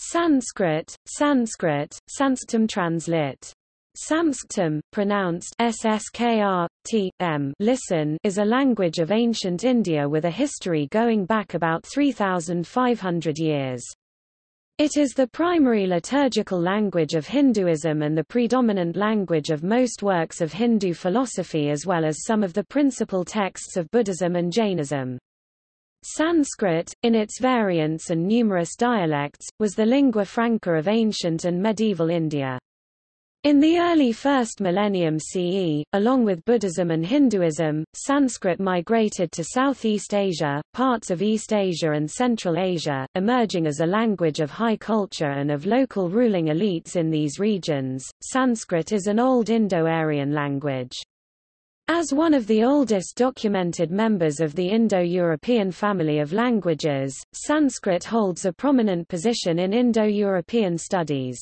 Sanskrit, Sanskrit, Sanskritum translit. Sanskritum, pronounced SSKRTM, listen, is a language of ancient India with a history going back about 3,500 years. It is the primary liturgical language of Hinduism and the predominant language of most works of Hindu philosophy as well as some of the principal texts of Buddhism and Jainism. Sanskrit, in its variants and numerous dialects, was the lingua franca of ancient and medieval India. In the early 1st millennium CE, along with Buddhism and Hinduism, Sanskrit migrated to Southeast Asia, parts of East Asia and Central Asia, emerging as a language of high culture and of local ruling elites in these regions. Sanskrit is an old Indo-Aryan language. As one of the oldest documented members of the Indo-European family of languages, Sanskrit holds a prominent position in Indo-European studies.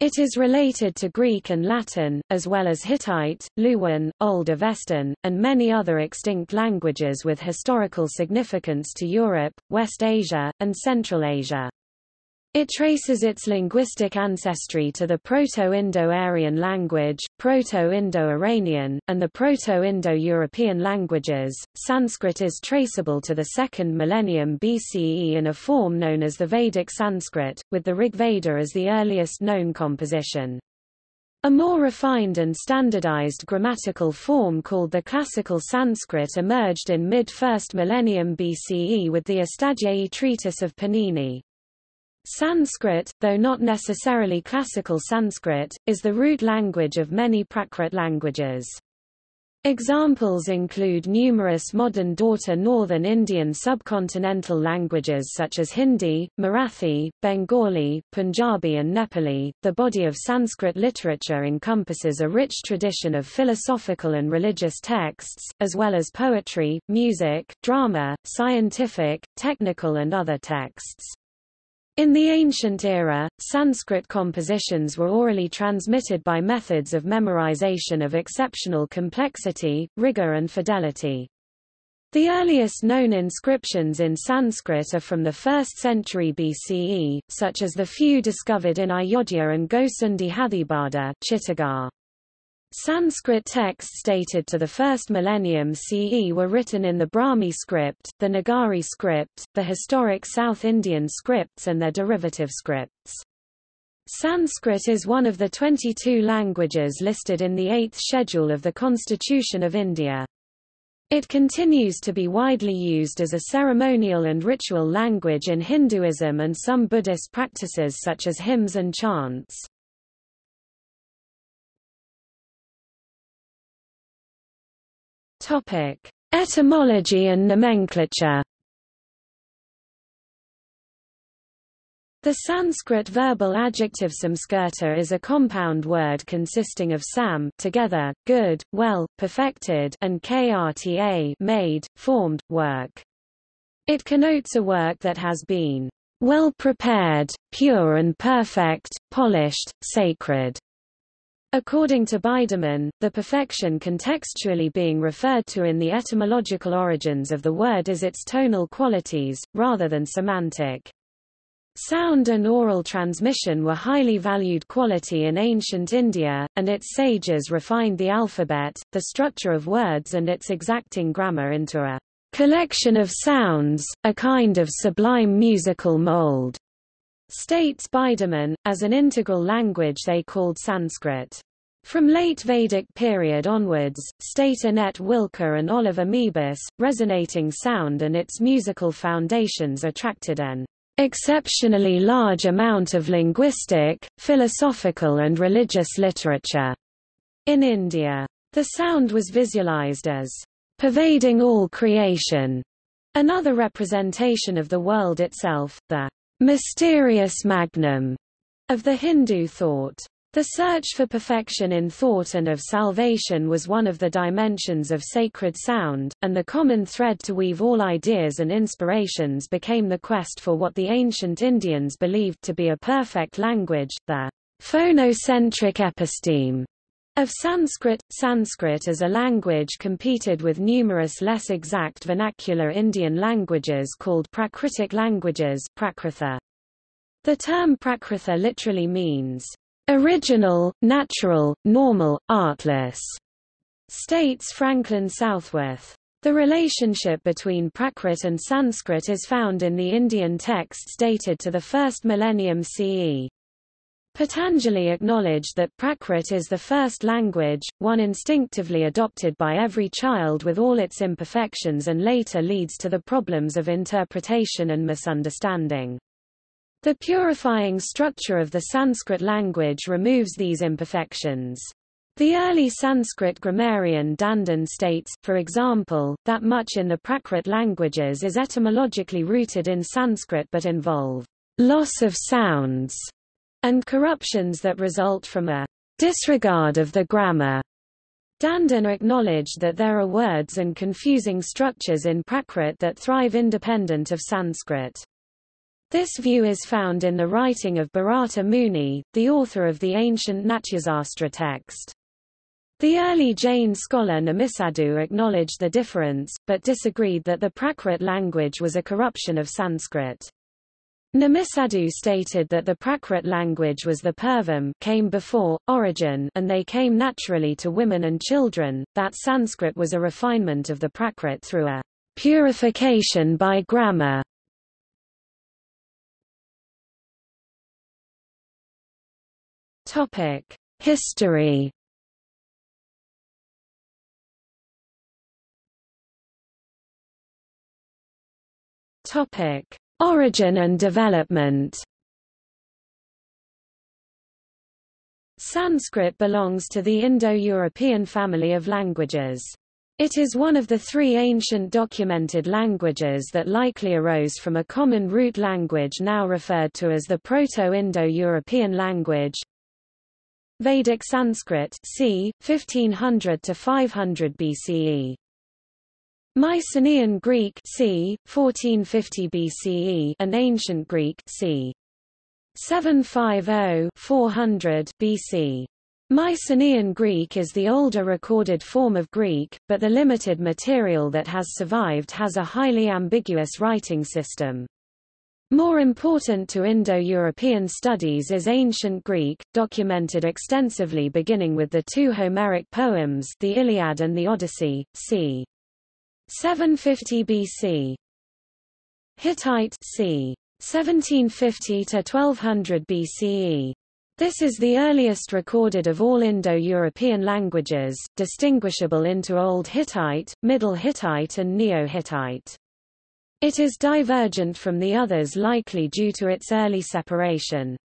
It is related to Greek and Latin, as well as Hittite, Luwian, Old Avestan, and many other extinct languages with historical significance to Europe, West Asia, and Central Asia. It traces its linguistic ancestry to the Proto-Indo-Aryan language, Proto-Indo-Iranian, and the Proto-Indo-European languages. Sanskrit is traceable to the 2nd millennium BCE in a form known as the Vedic Sanskrit, with the Rig Veda as the earliest known composition. A more refined and standardized grammatical form called the Classical Sanskrit emerged in mid-1st millennium BCE with the Astadhyayi treatise of Panini. Sanskrit, though not necessarily classical Sanskrit, is the root language of many Prakrit languages. Examples include numerous modern daughter northern Indian subcontinental languages such as Hindi, Marathi, Bengali, Punjabi and Nepali. The body of Sanskrit literature encompasses a rich tradition of philosophical and religious texts, as well as poetry, music, drama, scientific, technical and other texts. In the ancient era, Sanskrit compositions were orally transmitted by methods of memorization of exceptional complexity, rigor and fidelity. The earliest known inscriptions in Sanskrit are from the 1st century BCE, such as the few discovered in Ayodhya and Gosundi Hathibada, Chittagong. Sanskrit texts dated to the 1st millennium CE were written in the Brahmi script, the Nagari script, the historic South Indian scripts and their derivative scripts. Sanskrit is one of the 22 languages listed in the 8th schedule of the Constitution of India. It continues to be widely used as a ceremonial and ritual language in Hinduism and some Buddhist practices such as hymns and chants. Topic: Etymology and nomenclature. The Sanskrit verbal adjective samskirta is a compound word consisting of sam together, good, well, perfected, and krta made, formed, work. It connotes a work that has been well prepared, pure and perfect, polished, sacred. According to Biedermann, the perfection contextually being referred to in the etymological origins of the word is its tonal qualities, rather than semantic. Sound and oral transmission were highly valued quality in ancient India, and its sages refined the alphabet, the structure of words and its exacting grammar into a collection of sounds, a kind of sublime musical mold. States Biedermann, as an integral language they called Sanskrit. From late Vedic period onwards, state Annette Wilker and Oliver Meebus, resonating sound and its musical foundations attracted an exceptionally large amount of linguistic, philosophical and religious literature in India. The sound was visualized as pervading all creation, another representation of the world itself, the mysterious magnum of the Hindu thought. The search for perfection in thought and of salvation was one of the dimensions of sacred sound, and the common thread to weave all ideas and inspirations became the quest for what the ancient Indians believed to be a perfect language, the phonocentric episteme of Sanskrit. Sanskrit as a language competed with numerous less exact vernacular Indian languages called Prakritic languages, Prakritha. The term Prakritha literally means, original, natural, normal, artless, states Franklin Southworth. The relationship between Prakrit and Sanskrit is found in the Indian texts dated to the 1st millennium CE. Patanjali acknowledged that Prakrit is the first language, one instinctively adopted by every child with all its imperfections and later leads to the problems of interpretation and misunderstanding. The purifying structure of the Sanskrit language removes these imperfections. The early Sanskrit grammarian Dandin states, for example, that much in the Prakrit languages is etymologically rooted in Sanskrit but involve loss of sounds and corruptions that result from a disregard of the grammar. Dandin acknowledged that there are words and confusing structures in Prakrit that thrive independent of Sanskrit. This view is found in the writing of Bharata Muni, the author of the ancient Natyasastra text. The early Jain scholar Namisadu acknowledged the difference, but disagreed that the Prakrit language was a corruption of Sanskrit. Namisadu stated that the Prakrit language was the Purvam came before, origin, and they came naturally to women and children, that Sanskrit was a refinement of the Prakrit through a purification by grammar. History. Origin and development. Sanskrit belongs to the Indo-European family of languages. It is one of the three ancient documented languages that likely arose from a common root language now referred to as the Proto-Indo-European language. Vedic Sanskrit, c. 1500 to 500 BCE. Mycenaean Greek, c. 1450 BCE, and Ancient Greek, c. 750-400 BC. Mycenaean Greek is the older recorded form of Greek, but the limited material that has survived has a highly ambiguous writing system. More important to Indo-European studies is Ancient Greek, documented extensively beginning with the two Homeric poems, the Iliad and the Odyssey, c. 750 BC. Hittite, c. 1750 to 1200 BCE. This is the earliest recorded of all Indo-European languages, distinguishable into Old Hittite, Middle Hittite and Neo-Hittite. It is divergent from the others likely due to its early separation.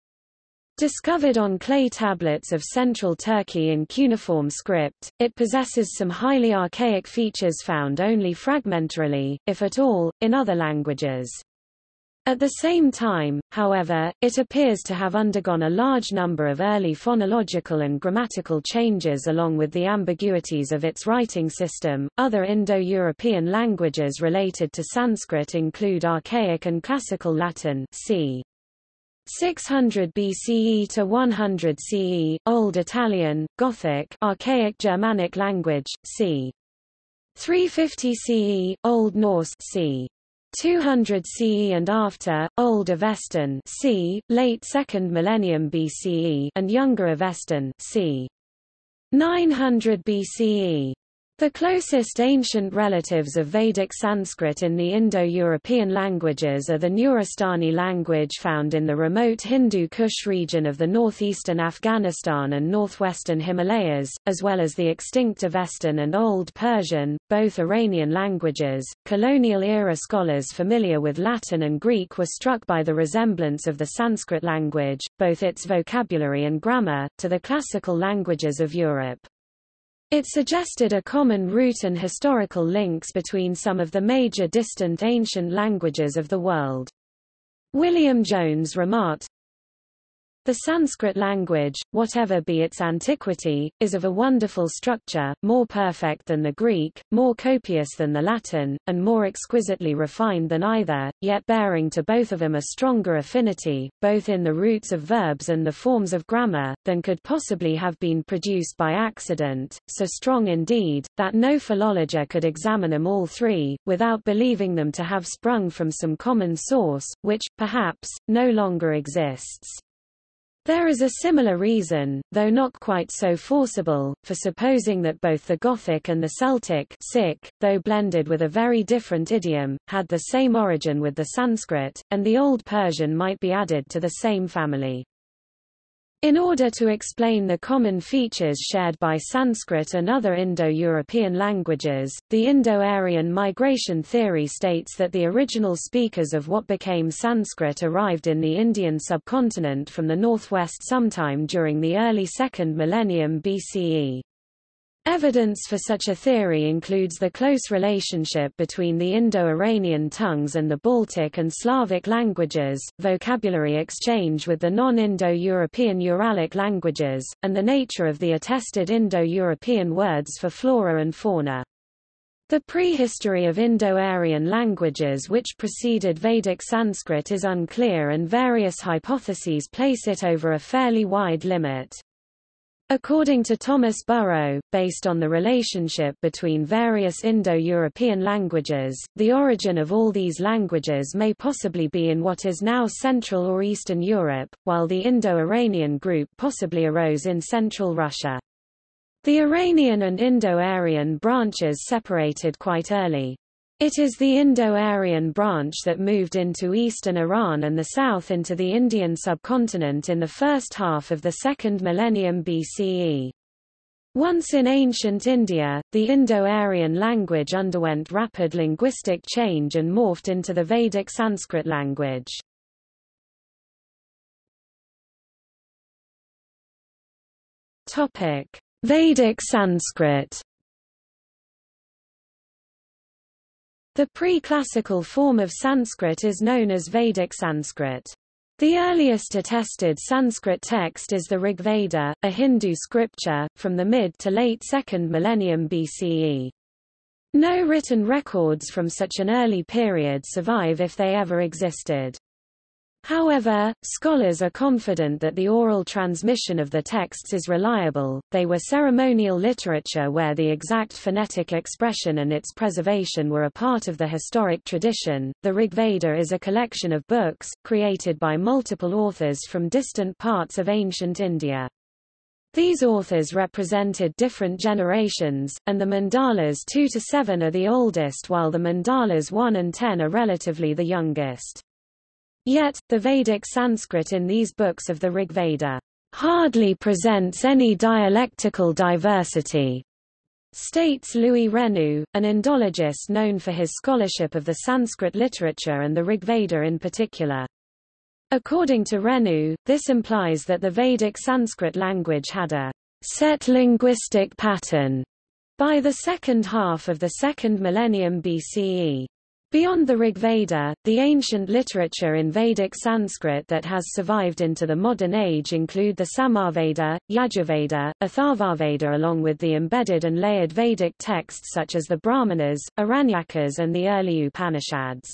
Discovered on clay tablets of central Turkey in cuneiform script, it possesses some highly archaic features found only fragmentarily, if at all, in other languages. At the same time, however, it appears to have undergone a large number of early phonological and grammatical changes along with the ambiguities of its writing system. Other Indo-European languages related to Sanskrit include Archaic and Classical Latin, c. 600 BCE to 100 CE, Old Italian, Gothic, Archaic Germanic language, c. 350 CE, Old Norse, c. 200 CE and after, Old Avestan, c. late 2nd millennium BCE, and Younger Avestan, c. 900 BCE. The closest ancient relatives of Vedic Sanskrit in the Indo-European languages are the Nuristani language found in the remote Hindu Kush region of the northeastern Afghanistan and northwestern Himalayas, as well as the extinct Avestan and Old Persian, both Iranian languages. Colonial-era scholars familiar with Latin and Greek were struck by the resemblance of the Sanskrit language, both its vocabulary and grammar, to the classical languages of Europe. It suggested a common root and historical links between some of the major distant ancient languages of the world. William Jones remarked, The Sanskrit language, whatever be its antiquity, is of a wonderful structure, more perfect than the Greek, more copious than the Latin, and more exquisitely refined than either, yet bearing to both of them a stronger affinity, both in the roots of verbs and the forms of grammar, than could possibly have been produced by accident, so strong indeed, that no philologer could examine them all three, without believing them to have sprung from some common source, which, perhaps, no longer exists. There is a similar reason, though not quite so forcible, for supposing that both the Gothic and the Celtic, though blended with a very different idiom, had the same origin with the Sanskrit, and the Old Persian might be added to the same family. In order to explain the common features shared by Sanskrit and other Indo-European languages, the Indo-Aryan migration theory states that the original speakers of what became Sanskrit arrived in the Indian subcontinent from the northwest sometime during the early 2nd millennium BCE. Evidence for such a theory includes the close relationship between the Indo-Iranian tongues and the Baltic and Slavic languages, vocabulary exchange with the non-Indo-European Uralic languages, and the nature of the attested Indo-European words for flora and fauna. The prehistory of Indo-Aryan languages which preceded Vedic Sanskrit is unclear, and various hypotheses place it over a fairly wide limit. According to Thomas Burrow, based on the relationship between various Indo-European languages, the origin of all these languages may possibly be in what is now Central or Eastern Europe, while the Indo-Iranian group possibly arose in Central Russia. The Iranian and Indo-Aryan branches separated quite early. It is the Indo-Aryan branch that moved into eastern Iran and the south into the Indian subcontinent in the first half of the 2nd millennium BCE. Once in ancient India, the Indo-Aryan language underwent rapid linguistic change and morphed into the Vedic Sanskrit language. Vedic Sanskrit. The pre-classical form of Sanskrit is known as Vedic Sanskrit. The earliest attested Sanskrit text is the Rig Veda, a Hindu scripture, from the mid to late 2nd millennium BCE. No written records from such an early period survive if they ever existed. However, scholars are confident that the oral transmission of the texts is reliable. They were ceremonial literature where the exact phonetic expression and its preservation were a part of the historic tradition. The Rig Veda is a collection of books, created by multiple authors from distant parts of ancient India. These authors represented different generations, and the mandalas 2 to 7 are the oldest, while the mandalas 1 and 10 are relatively the youngest. Yet, the Vedic Sanskrit in these books of the Rig Veda hardly presents any dialectical diversity, states Louis Renu, an Indologist known for his scholarship of the Sanskrit literature and the Rig Veda in particular. According to Renu, this implies that the Vedic Sanskrit language had a set linguistic pattern by the second half of the 2nd millennium BCE. Beyond the Rig Veda, the ancient literature in Vedic Sanskrit that has survived into the modern age include the Samaveda, Yajurveda, Atharvaveda, along with the embedded and layered Vedic texts such as the Brahmanas, Aranyakas and the early Upanishads.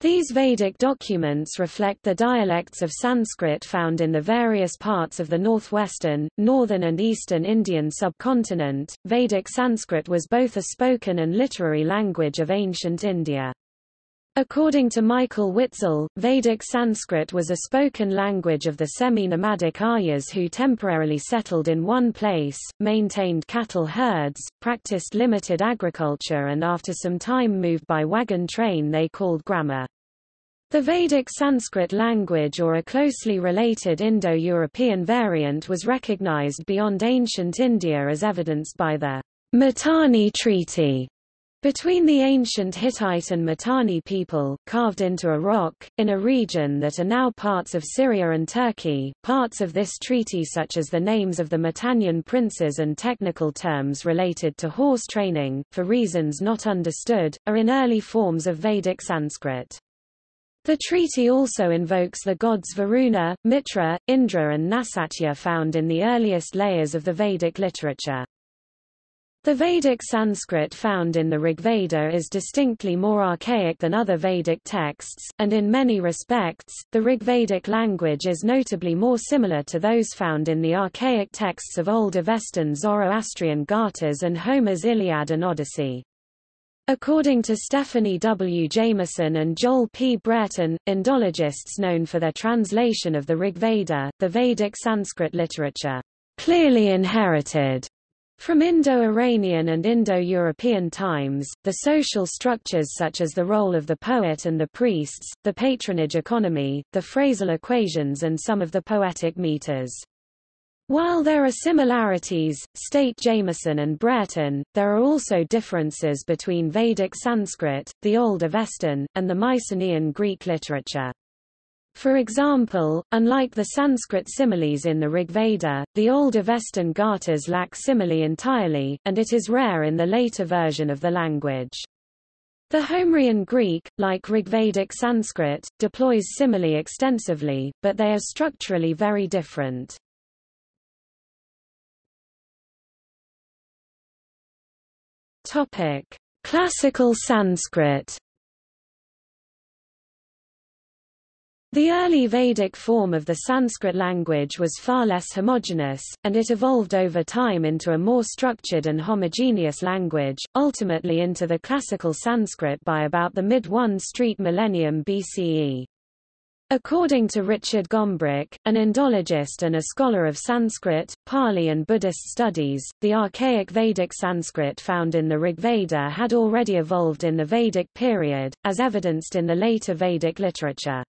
These Vedic documents reflect the dialects of Sanskrit found in the various parts of the northwestern, northern and eastern Indian subcontinent. Vedic Sanskrit was both a spoken and literary language of ancient India. According to Michael Witzel, Vedic Sanskrit was a spoken language of the semi-nomadic Aryas who temporarily settled in one place, maintained cattle herds, practiced limited agriculture, and after some time moved by wagon train they called grammar. The Vedic Sanskrit language, or a closely related Indo-European variant, was recognized beyond ancient India as evidenced by the Mitanni Treaty between the ancient Hittite and Mitanni people, carved into a rock, in a region that are now parts of Syria and Turkey. Parts of this treaty, such as the names of the Mitannian princes and technical terms related to horse training, for reasons not understood, are in early forms of Vedic Sanskrit. The treaty also invokes the gods Varuna, Mitra, Indra and Nasatya found in the earliest layers of the Vedic literature. The Vedic Sanskrit found in the Rigveda is distinctly more archaic than other Vedic texts, and in many respects, the Rigvedic language is notably more similar to those found in the archaic texts of Old Avestan Zoroastrian Gathas and Homer's Iliad and Odyssey. According to Stephanie W. Jameson and Joel P. Brereton, Indologists known for their translation of the Rigveda, the Vedic Sanskrit literature clearly inherited from Indo-Iranian and Indo-European times, the social structures such as the role of the poet and the priests, the patronage economy, the phrasal equations and some of the poetic meters. While there are similarities, state Jameson and Brereton, there are also differences between Vedic Sanskrit, the Old Avestan, and the Mycenaean Greek literature. For example, unlike the Sanskrit similes in the Rigveda, the Old Avestan Gathas lack simile entirely, and it is rare in the later version of the language. The Homerian Greek, like Rigvedic Sanskrit, deploys simile extensively, but they are structurally very different. Topic: Classical Sanskrit. The early Vedic form of the Sanskrit language was far less homogeneous, and it evolved over time into a more structured and homogeneous language, ultimately into the Classical Sanskrit by about the mid-1st millennium BCE. According to Richard Gombrich, an Indologist and a scholar of Sanskrit, Pali and Buddhist studies, the archaic Vedic Sanskrit found in the Rigveda had already evolved in the Vedic period, as evidenced in the later Vedic literature.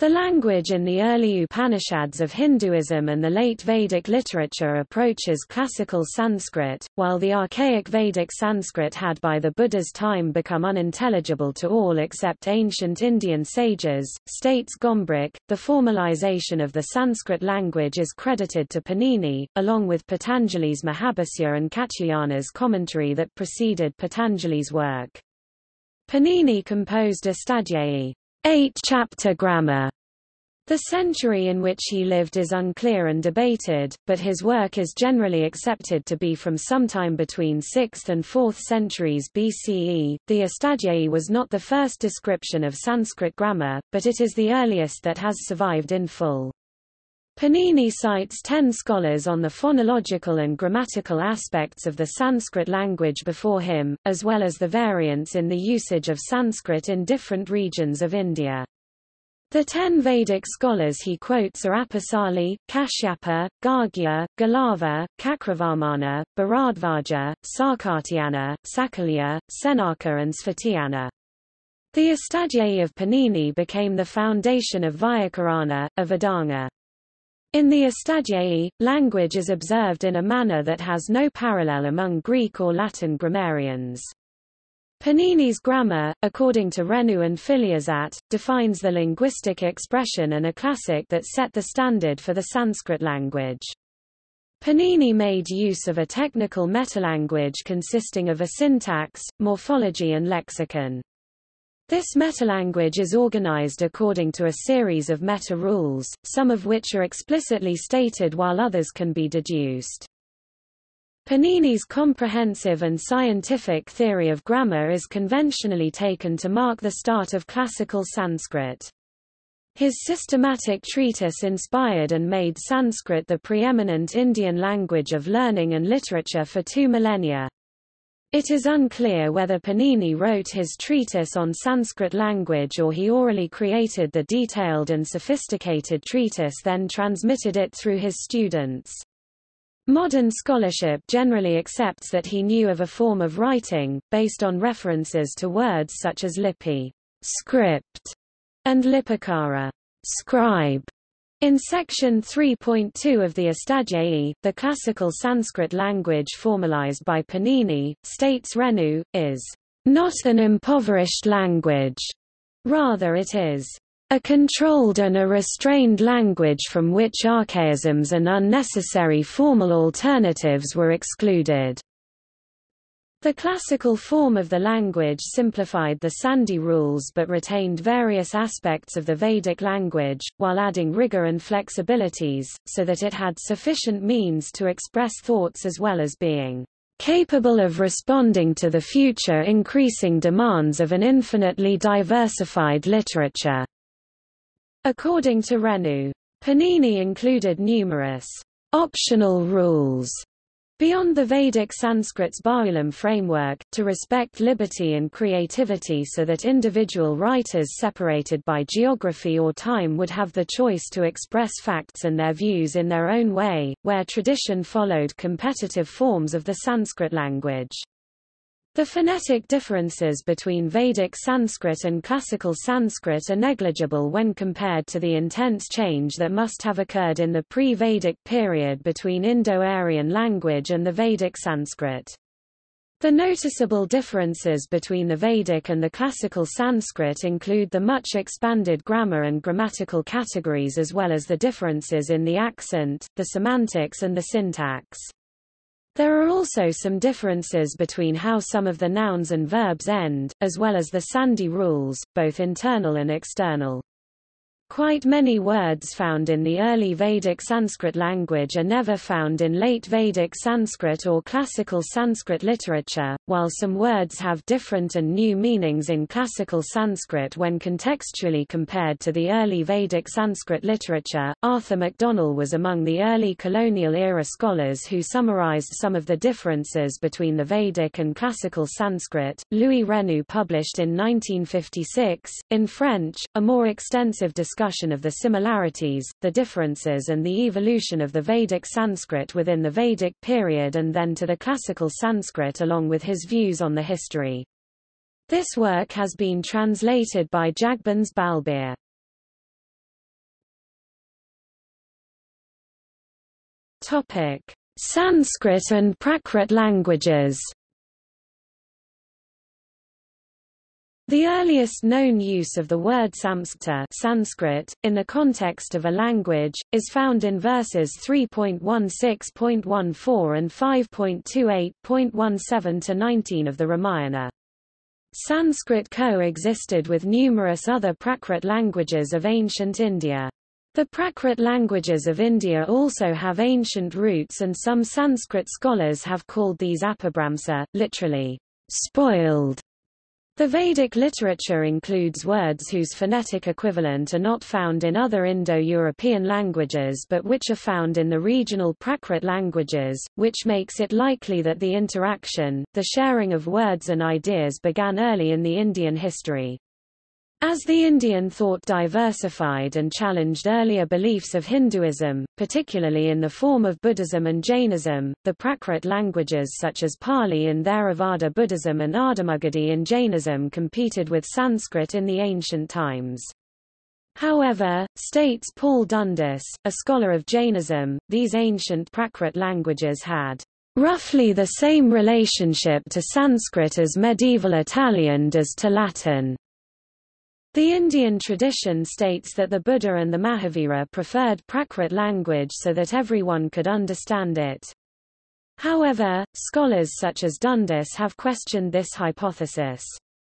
The language in the early Upanishads of Hinduism and the late Vedic literature approaches Classical Sanskrit, while the archaic Vedic Sanskrit had by the Buddha's time become unintelligible to all except ancient Indian sages, states Gombrich. The formalization of the Sanskrit language is credited to Panini, along with Patanjali's Mahabhasya and Katyayana's commentary that preceded Patanjali's work. Panini composed Astadhyayi, 8-chapter grammar. The century in which he lived is unclear and debated, but his work is generally accepted to be from sometime between 6th and 4th centuries BCE. The Astadhyayi was not the first description of Sanskrit grammar, but it is the earliest that has survived in full. Panini cites 10 scholars on the phonological and grammatical aspects of the Sanskrit language before him, as well as the variants in the usage of Sanskrit in different regions of India. The 10 Vedic scholars he quotes are Apasali, Kashyapa, Gargya, Galava, Kakravarmana, Bharadvaja, Sarkatyana, Sakalya, Senaka and Svatiyana. The Astadhyayi of Panini became the foundation of Vyakarana, a Vedanga. In the Astadhyayi, language is observed in a manner that has no parallel among Greek or Latin grammarians. Panini's grammar, according to Renu and Filiazat, defines the linguistic expression and a classic that set the standard for the Sanskrit language. Panini made use of a technical metalanguage consisting of a syntax, morphology and lexicon. This metalanguage is organized according to a series of meta-rules, some of which are explicitly stated while others can be deduced. Panini's comprehensive and scientific theory of grammar is conventionally taken to mark the start of Classical Sanskrit. His systematic treatise inspired and made Sanskrit the preeminent Indian language of learning and literature for 2 millennia. It is unclear whether Panini wrote his treatise on Sanskrit language or he orally created the detailed and sophisticated treatise then transmitted it through his students. Modern scholarship generally accepts that he knew of a form of writing, based on references to words such as lippi, script, and lipikara, scribe. In section 3.2 of the Astadhyayi, the Classical Sanskrit language formalized by Panini, states Renu, is not an impoverished language, rather it is a controlled and a restrained language from which archaisms and unnecessary formal alternatives were excluded. The classical form of the language simplified the Sandhi rules but retained various aspects of the Vedic language, while adding rigor and flexibilities, so that it had sufficient means to express thoughts as well as being capable of responding to the future increasing demands of an infinitely diversified literature. According to Renu, Panini included numerous optional rules beyond the Vedic Sanskrit's Baalam framework, to respect liberty and creativity so that individual writers separated by geography or time would have the choice to express facts and their views in their own way, where tradition followed competitive forms of the Sanskrit language. The phonetic differences between Vedic Sanskrit and Classical Sanskrit are negligible when compared to the intense change that must have occurred in the pre-Vedic period between Indo-Aryan language and the Vedic Sanskrit. The noticeable differences between the Vedic and the Classical Sanskrit include the much expanded grammar and grammatical categories, as well as the differences in the accent, the semantics and the syntax. There are also some differences between how some of the nouns and verbs end, as well as the Sandhi rules, both internal and external. Quite many words found in the early Vedic Sanskrit language are never found in late Vedic Sanskrit or Classical Sanskrit literature, while some words have different and new meanings in Classical Sanskrit when contextually compared to the early Vedic Sanskrit literature. Arthur MacDonnell was among the early colonial-era scholars who summarized some of the differences between the Vedic and Classical Sanskrit. Louis Renu published in 1956, in French, a more extensive discussion of the similarities, the differences and the evolution of the Vedic Sanskrit within the Vedic period and then to the Classical Sanskrit, along with his views on the history. This work has been translated by Jagbans Balbir. Sanskrit and Prakrit languages. The earliest known use of the word samskta Sanskrit, in the context of a language, is found in verses 3.16.14 and 5.28.17-19 of the Ramayana. Sanskrit coexisted with numerous other Prakrit languages of ancient India. The Prakrit languages of India also have ancient roots, and some Sanskrit scholars have called these apabhramsa, literally, spoiled. The Vedic literature includes words whose phonetic equivalent are not found in other Indo-European languages but which are found in the regional Prakrit languages, which makes it likely that the interaction, the sharing of words and ideas began early in the Indian history. As the Indian thought diversified and challenged earlier beliefs of Hinduism, particularly in the form of Buddhism and Jainism, the Prakrit languages such as Pali in Theravada Buddhism and Ardhamagadhi in Jainism competed with Sanskrit in the ancient times. However, states Paul Dundas, a scholar of Jainism, these ancient Prakrit languages had roughly the same relationship to Sanskrit as medieval Italian does to Latin. The Indian tradition states that the Buddha and the Mahavira preferred Prakrit language so that everyone could understand it. However, scholars such as Dundas have questioned this hypothesis.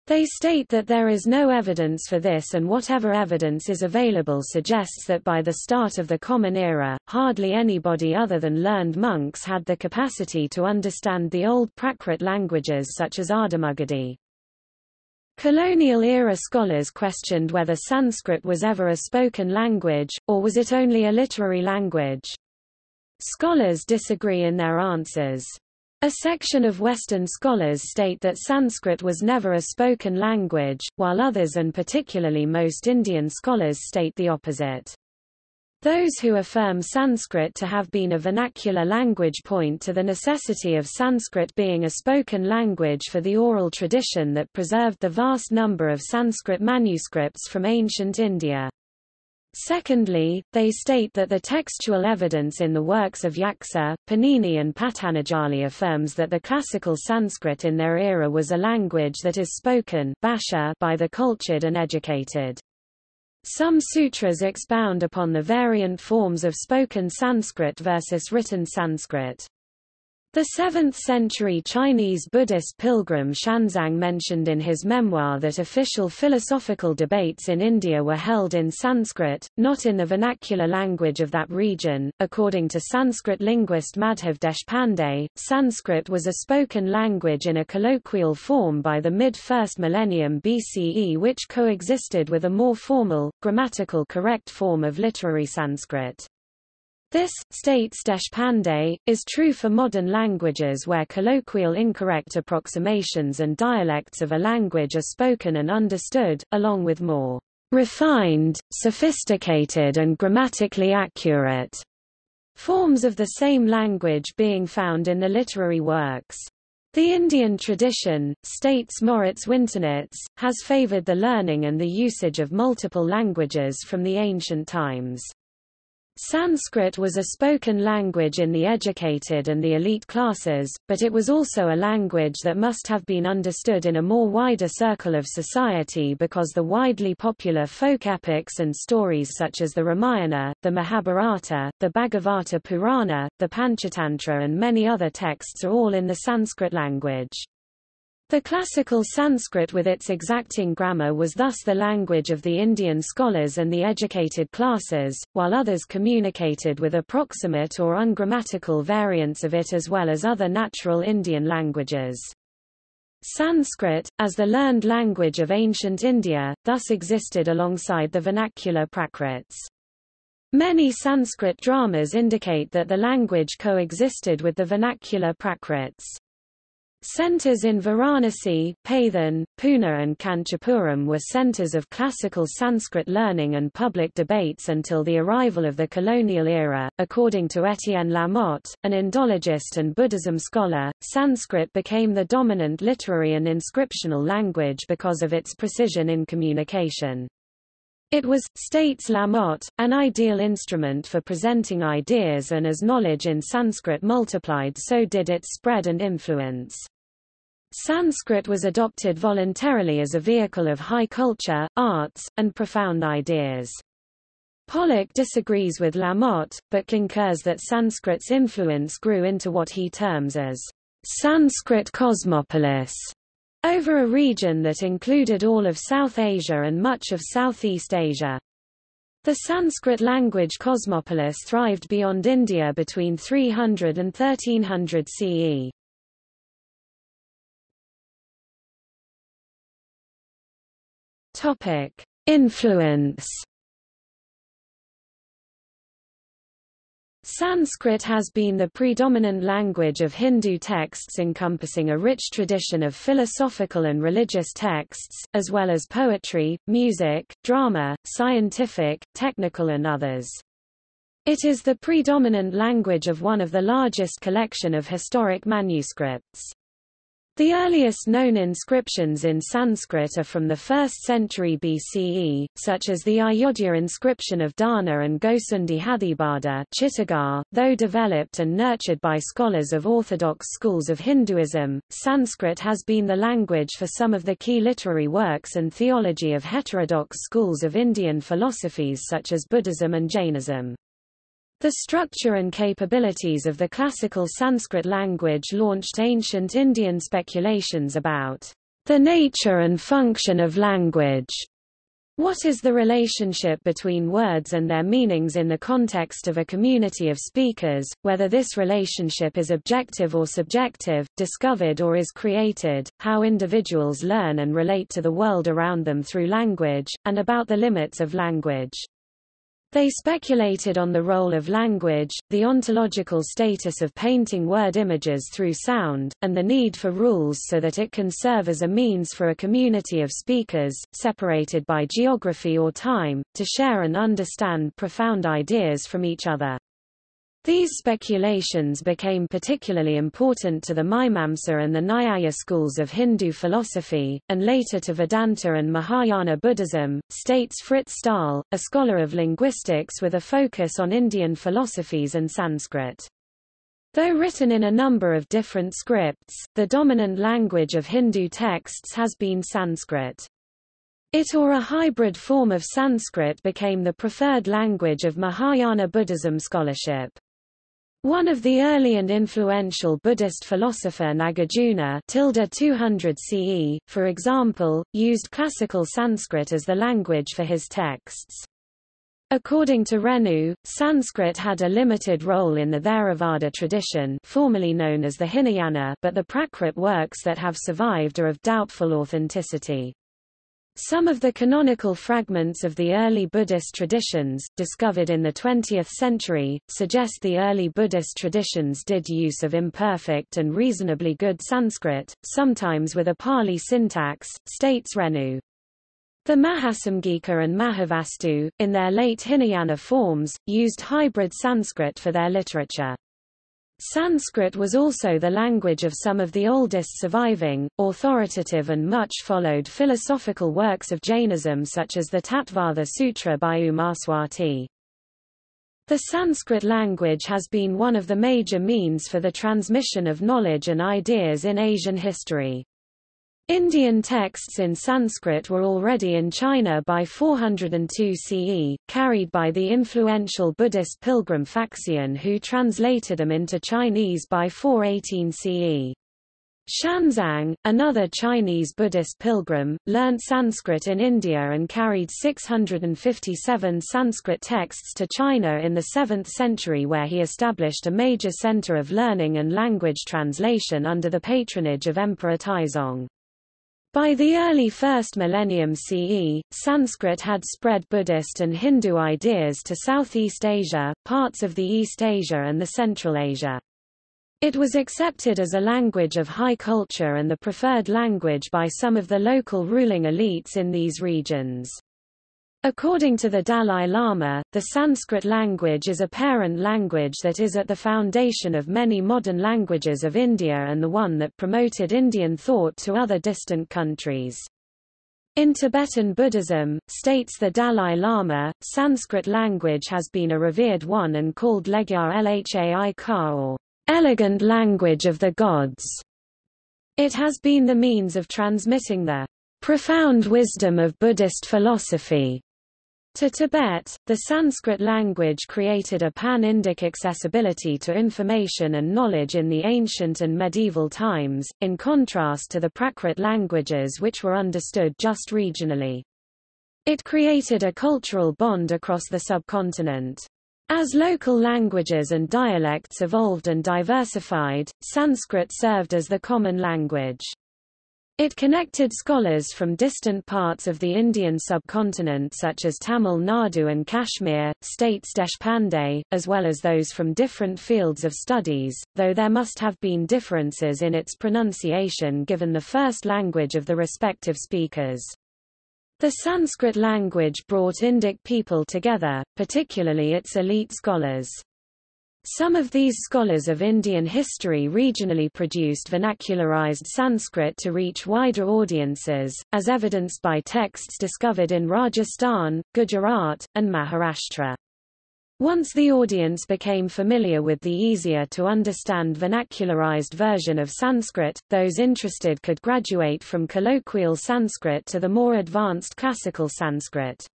They state that there is no evidence for this, and whatever evidence is available suggests that by the start of the Common Era, hardly anybody other than learned monks had the capacity to understand the old Prakrit languages such as Ardhamagadhi. Colonial-era scholars questioned whether Sanskrit was ever a spoken language, or was it only a literary language. Scholars disagree in their answers. A section of Western scholars state that Sanskrit was never a spoken language, while others, and particularly most Indian scholars, state the opposite. Those who affirm Sanskrit to have been a vernacular language point to the necessity of Sanskrit being a spoken language for the oral tradition that preserved the vast number of Sanskrit manuscripts from ancient India. Secondly, they state that the textual evidence in the works of Yaksa, Panini and Patanjali affirms that the Classical Sanskrit in their era was a language that is spoken bhasha by the cultured and educated. Some sutras expound upon the variant forms of spoken Sanskrit versus written Sanskrit. The 7th-century Chinese Buddhist pilgrim Xuanzang mentioned in his memoir that official philosophical debates in India were held in Sanskrit, not in the vernacular language of that region. According to Sanskrit linguist Madhav Deshpande, Sanskrit was a spoken language in a colloquial form by the mid-1st millennium BCE, which coexisted with a more formal, grammatical correct form of literary Sanskrit. This, states Deshpande, is true for modern languages where colloquial incorrect approximations and dialects of a language are spoken and understood, along with more refined, sophisticated and grammatically accurate forms of the same language being found in the literary works. The Indian tradition, states Moritz Wintenitz, has favored the learning and the usage of multiple languages from the ancient times. Sanskrit was a spoken language in the educated and the elite classes, but it was also a language that must have been understood in a more wider circle of society because the widely popular folk epics and stories such as the Ramayana, the Mahabharata, the Bhagavata Purana, the Panchatantra and many other texts are all in the Sanskrit language. The classical Sanskrit with its exacting grammar was thus the language of the Indian scholars and the educated classes, while others communicated with approximate or ungrammatical variants of it as well as other natural Indian languages. Sanskrit, as the learned language of ancient India, thus existed alongside the vernacular Prakrits. Many Sanskrit dramas indicate that the language coexisted with the vernacular Prakrits. Centers in Varanasi, Pathan, Pune and Kanchipuram were centers of classical Sanskrit learning and public debates until the arrival of the colonial era. According to Etienne Lamotte, an Indologist and Buddhism scholar, Sanskrit became the dominant literary and inscriptional language because of its precision in communication. It was, states Lamotte, an ideal instrument for presenting ideas, and as knowledge in Sanskrit multiplied so did its spread and influence. Sanskrit was adopted voluntarily as a vehicle of high culture, arts, and profound ideas. Pollock disagrees with Lamotte, but concurs that Sanskrit's influence grew into what he terms as Sanskrit cosmopolis, over a region that included all of South Asia and much of Southeast Asia. The Sanskrit language cosmopolis thrived beyond India between 300 and 1300 CE. Topic: Influence. Sanskrit has been the predominant language of Hindu texts, encompassing a rich tradition of philosophical and religious texts, as well as poetry, music, drama, scientific, technical and others. It is the predominant language of one of the largest collection of historic manuscripts. The earliest known inscriptions in Sanskrit are from the 1st century BCE, such as the Ayodhya inscription of Dana and Gosundi Hathibada, Chittagong. Though developed and nurtured by scholars of orthodox schools of Hinduism, Sanskrit has been the language for some of the key literary works and theology of heterodox schools of Indian philosophies such as Buddhism and Jainism. The structure and capabilities of the classical Sanskrit language launched ancient Indian speculations about the nature and function of language. What is the relationship between words and their meanings in the context of a community of speakers, whether this relationship is objective or subjective, discovered or is created, how individuals learn and relate to the world around them through language, and about the limits of language. They speculated on the role of language, the ontological status of painting word images through sound, and the need for rules so that it can serve as a means for a community of speakers, separated by geography or time, to share and understand profound ideas from each other. These speculations became particularly important to the Mimamsa and the Nyaya schools of Hindu philosophy, and later to Vedanta and Mahayana Buddhism, states Fritz Stahl, a scholar of linguistics with a focus on Indian philosophies and Sanskrit. Though written in a number of different scripts, the dominant language of Hindu texts has been Sanskrit. It or a hybrid form of Sanskrit became the preferred language of Mahayana Buddhism scholarship. One of the early and influential Buddhist philosopher Nagarjuna (200 CE), for example, used classical Sanskrit as the language for his texts. According to Renu, Sanskrit had a limited role in the Theravada tradition, formerly known as the Hinayana, but the Prakrit works that have survived are of doubtful authenticity. Some of the canonical fragments of the early Buddhist traditions, discovered in the 20th century, suggest the early Buddhist traditions did use of imperfect and reasonably good Sanskrit, sometimes with a Pali syntax, states Renu. The Mahasamgika and Mahavastu, in their late Hinayana forms, used hybrid Sanskrit for their literature. Sanskrit was also the language of some of the oldest surviving, authoritative and much-followed philosophical works of Jainism such as the Tattvada Sutra by Umaswati. The Sanskrit language has been one of the major means for the transmission of knowledge and ideas in Asian history. Indian texts in Sanskrit were already in China by 402 CE, carried by the influential Buddhist pilgrim Faxian who translated them into Chinese by 418 CE. Shanzang, another Chinese Buddhist pilgrim, learnt Sanskrit in India and carried 657 Sanskrit texts to China in the 7th century, where he established a major center of learning and language translation under the patronage of Emperor Taizong. By the early 1st millennium CE, Sanskrit had spread Buddhist and Hindu ideas to Southeast Asia, parts of the East Asia and the Central Asia. It was accepted as a language of high culture and the preferred language by some of the local ruling elites in these regions. According to the Dalai Lama, the Sanskrit language is a parent language that is at the foundation of many modern languages of India and the one that promoted Indian thought to other distant countries. In Tibetan Buddhism, states the Dalai Lama, Sanskrit language has been a revered one and called Legyar Lhai Ka, or elegant language of the gods. It has been the means of transmitting the profound wisdom of Buddhist philosophy. To Tibet, the Sanskrit language created a pan-Indic accessibility to information and knowledge in the ancient and medieval times, in contrast to the Prakrit languages which were understood just regionally. It created a cultural bond across the subcontinent. As local languages and dialects evolved and diversified, Sanskrit served as the common language. It connected scholars from distant parts of the Indian subcontinent such as Tamil Nadu and Kashmir, states Deshpande, as well as those from different fields of studies, though there must have been differences in its pronunciation given the first language of the respective speakers. The Sanskrit language brought Indic people together, particularly its elite scholars. Some of these scholars of Indian history regionally produced vernacularized Sanskrit to reach wider audiences, as evidenced by texts discovered in Rajasthan, Gujarat, and Maharashtra. Once the audience became familiar with the easier-to-understand vernacularized version of Sanskrit, those interested could graduate from colloquial Sanskrit to the more advanced classical Sanskrit.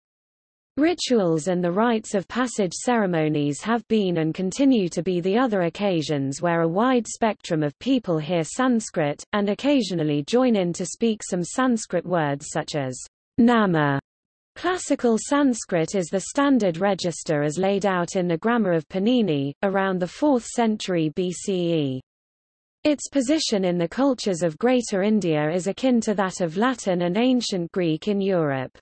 Rituals and the rites of passage ceremonies have been and continue to be the other occasions where a wide spectrum of people hear Sanskrit, and occasionally join in to speak some Sanskrit words such as nama. Classical Sanskrit is the standard register as laid out in the Grammar of Panini, around the 4th century BCE. Its position in the cultures of Greater India is akin to that of Latin and Ancient Greek in Europe.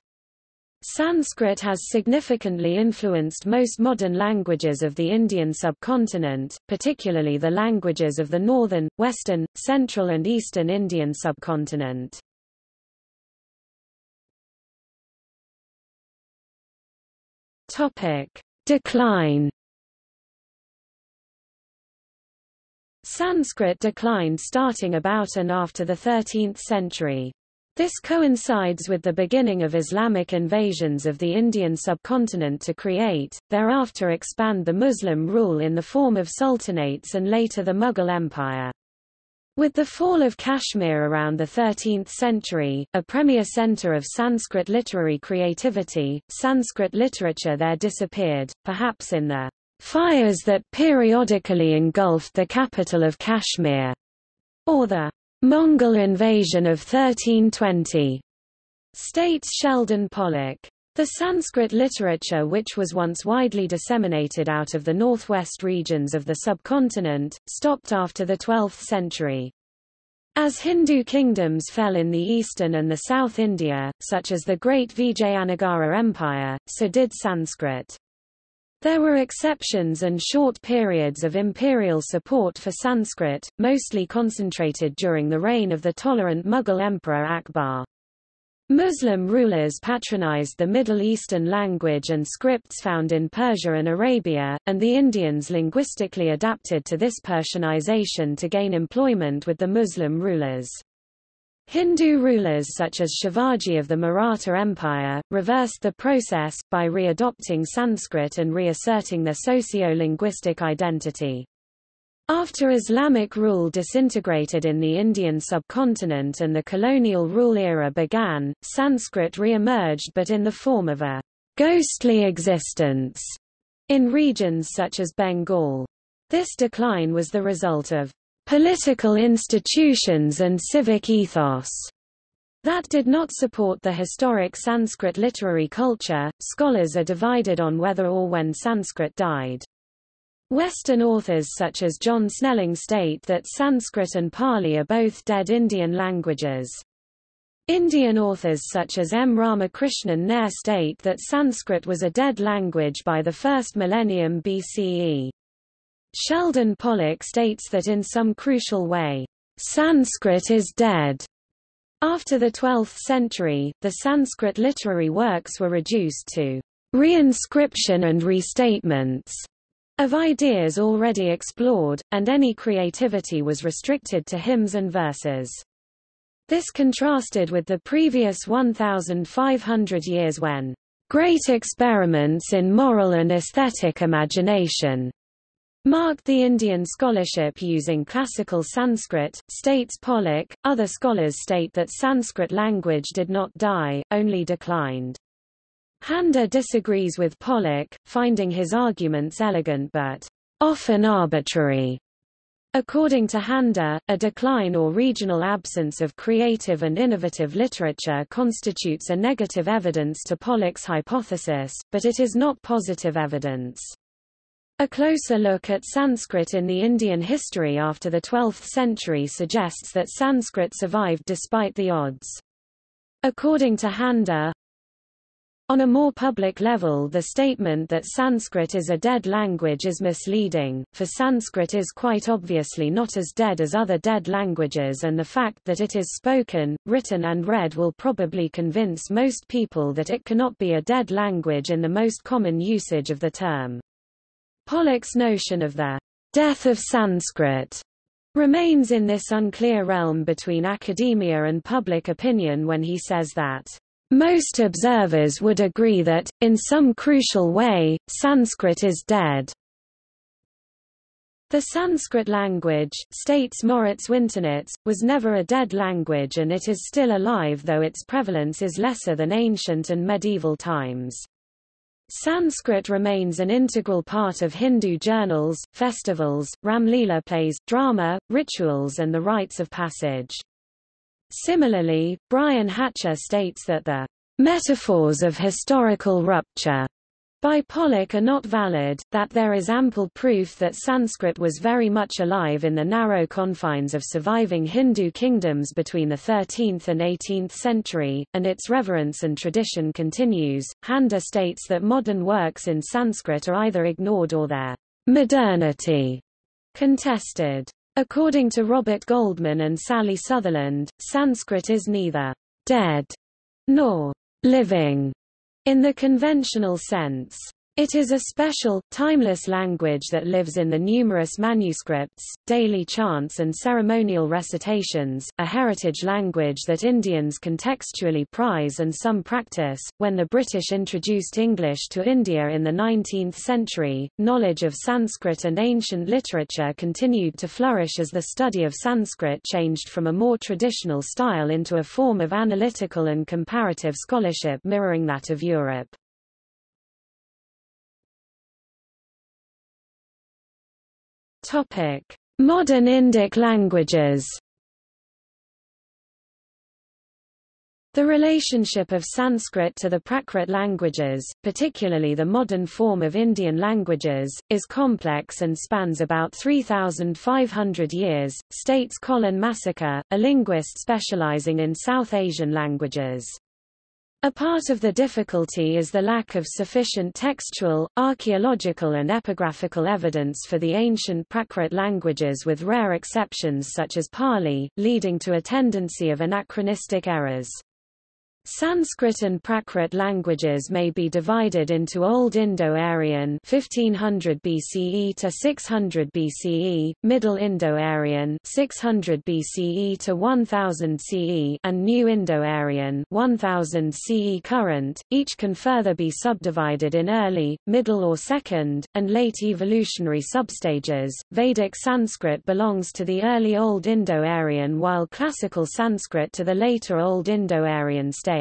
Sanskrit has significantly influenced most modern languages of the Indian subcontinent, particularly the languages of the northern, western, central and eastern Indian subcontinent. Topic: Decline. Sanskrit declined starting about and after the 13th century. This coincides with the beginning of Islamic invasions of the Indian subcontinent to create, thereafter expand the Muslim rule in the form of sultanates and later the Mughal Empire. With the fall of Kashmir around the 13th century, a premier center of Sanskrit literary creativity, Sanskrit literature there disappeared, perhaps in the fires that periodically engulfed the capital of Kashmir, or the Mongol invasion of 1320, states Sheldon Pollock. The Sanskrit literature, which was once widely disseminated out of the northwest regions of the subcontinent, stopped after the 12th century. As Hindu kingdoms fell in the eastern and the south India, such as the great Vijayanagara Empire, so did Sanskrit. There were exceptions and short periods of imperial support for Sanskrit, mostly concentrated during the reign of the tolerant Mughal emperor Akbar. Muslim rulers patronized the Middle Eastern language and scripts found in Persia and Arabia, and the Indians linguistically adapted to this Persianization to gain employment with the Muslim rulers. Hindu rulers such as Shivaji of the Maratha Empire, reversed the process, by readopting Sanskrit and reasserting their socio-linguistic identity. After Islamic rule disintegrated in the Indian subcontinent and the colonial rule era began, Sanskrit re-emerged but in the form of a ghostly existence in regions such as Bengal. This decline was the result of political institutions and civic ethos that did not support the historic Sanskrit literary culture. Scholars are divided on whether or when Sanskrit died. Western authors such as John Snelling state that Sanskrit and Pali are both dead Indian languages. Indian authors such as M. Ramakrishnan Nair state that Sanskrit was a dead language by the first millennium BCE. Sheldon Pollock states that in some crucial way, Sanskrit is dead. After the 12th century, the Sanskrit literary works were reduced to reinscription and restatements of ideas already explored, and any creativity was restricted to hymns and verses. This contrasted with the previous 1,500 years when great experiments in moral and aesthetic imagination marked the Indian scholarship using classical Sanskrit, states Pollock. Other scholars state that Sanskrit language did not die, only declined. Hander disagrees with Pollock, finding his arguments elegant but often arbitrary. According to Hander, a decline or regional absence of creative and innovative literature constitutes a negative evidence to Pollock's hypothesis, but it is not positive evidence. A closer look at Sanskrit in the Indian history after the 12th century suggests that Sanskrit survived despite the odds. According to Hander, on a more public level, the statement that Sanskrit is a dead language is misleading, for Sanskrit is quite obviously not as dead as other dead languages, and the fact that it is spoken, written and read will probably convince most people that it cannot be a dead language in the most common usage of the term. Pollock's notion of the death of Sanskrit remains in this unclear realm between academia and public opinion when he says that most observers would agree that, in some crucial way, Sanskrit is dead. The Sanskrit language, states Moritz Wintenitz, was never a dead language and it is still alive, though its prevalence is lesser than ancient and medieval times. Sanskrit remains an integral part of Hindu journals, festivals, Ramlila plays, drama, rituals and the rites of passage. Similarly, Brian Hatcher states that the metaphors of historical rupture by Pollock are not valid, that there is ample proof that Sanskrit was very much alive in the narrow confines of surviving Hindu kingdoms between the 13th and 18th century, and its reverence and tradition continues. Hander states that modern works in Sanskrit are either ignored or their modernity contested. According to Robert Goldman and Sally Sutherland, Sanskrit is neither dead nor living in the conventional sense. It is a special, timeless language that lives in the numerous manuscripts, daily chants and ceremonial recitations, a heritage language that Indians contextually prize and some practice. When the British introduced English to India in the 19th century, knowledge of Sanskrit and ancient literature continued to flourish as the study of Sanskrit changed from a more traditional style into a form of analytical and comparative scholarship mirroring that of Europe. Modern Indic languages. The relationship of Sanskrit to the Prakrit languages, particularly the modern form of Indian languages, is complex and spans about 3,500 years, states Colin Massaker, a linguist specializing in South Asian languages. A part of the difficulty is the lack of sufficient textual, archaeological and epigraphical evidence for the ancient Prakrit languages, with rare exceptions such as Pali, leading to a tendency of anachronistic errors. Sanskrit and Prakrit languages may be divided into Old Indo-Aryan 1500 BCE to 600 BCE, Middle Indo-Aryan 600 BCE to 1000 CE, and New Indo-Aryan 1000 CE current. Each can further be subdivided in early, middle or second, and late evolutionary substages. Vedic Sanskrit belongs to the early Old Indo-Aryan, while Classical Sanskrit to the later Old Indo-Aryan stage.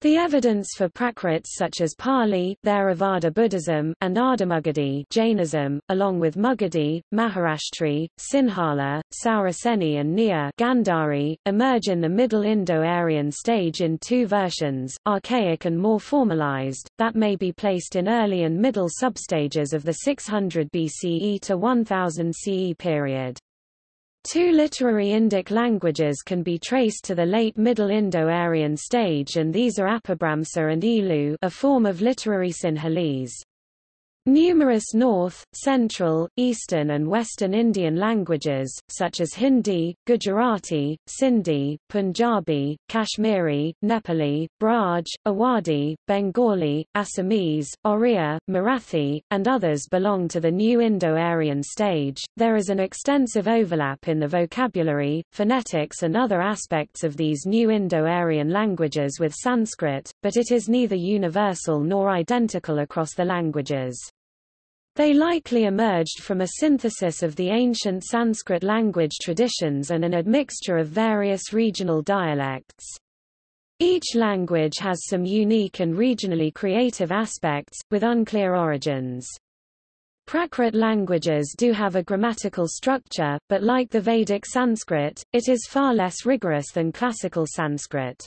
The evidence for Prakrits such as Pali, Theravada Buddhism, and Ardhamagadhi Jainism, along with Magadhi, Maharashtri, Sinhala, Sauraseni and Nea Gandhari, emerge in the Middle Indo-Aryan stage in two versions, archaic and more formalized, that may be placed in early and middle substages of the 600 BCE to 1000 CE period. Two literary Indic languages can be traced to the late Middle Indo-Aryan stage, and these are Apabhramsa and Elu, a form of literary Sinhalese. Numerous North, Central, Eastern and Western Indian languages, such as Hindi, Gujarati, Sindhi, Punjabi, Kashmiri, Nepali, Braj, Awadhi, Bengali, Assamese, Oriya, Marathi, and others belong to the New Indo-Aryan stage. There is an extensive overlap in the vocabulary, phonetics and other aspects of these New Indo-Aryan languages with Sanskrit, but it is neither universal nor identical across the languages. They likely emerged from a synthesis of the ancient Sanskrit language traditions and an admixture of various regional dialects. Each language has some unique and regionally creative aspects, with unclear origins. Prakrit languages do have a grammatical structure, but like the Vedic Sanskrit, it is far less rigorous than Classical Sanskrit.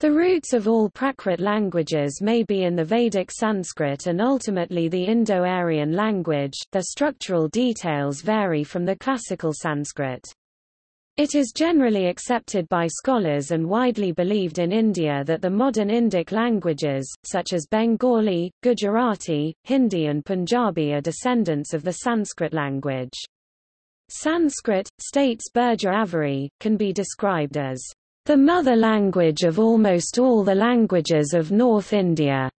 The roots of all Prakrit languages may be in the Vedic Sanskrit and ultimately the Indo-Aryan language. Their structural details vary from the Classical Sanskrit. It is generally accepted by scholars and widely believed in India that the modern Indic languages, such as Bengali, Gujarati, Hindi and Punjabi, are descendants of the Sanskrit language. Sanskrit, states Birja Avery, can be described as the mother language of almost all the languages of North India.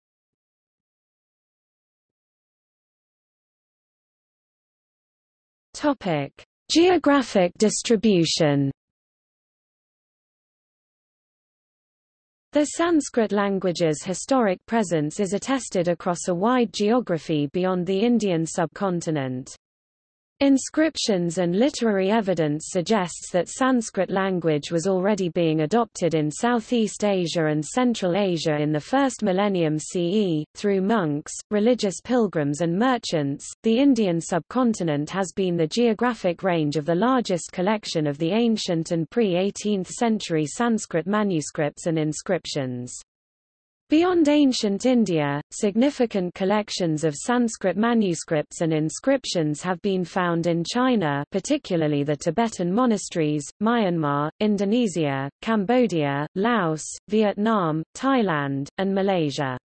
Topic: Geographic distribution. The Sanskrit language's historic presence is attested across a wide geography beyond the Indian subcontinent. Inscriptions and literary evidence suggests that Sanskrit language was already being adopted in Southeast Asia and Central Asia in the first millennium CE. Through monks, religious pilgrims, and merchants, the Indian subcontinent has been the geographic range of the largest collection of the ancient and pre-18th century Sanskrit manuscripts and inscriptions. Beyond ancient India, significant collections of Sanskrit manuscripts and inscriptions have been found in China, particularly the Tibetan monasteries, Myanmar, Indonesia, Cambodia, Laos, Vietnam, Thailand, and Malaysia.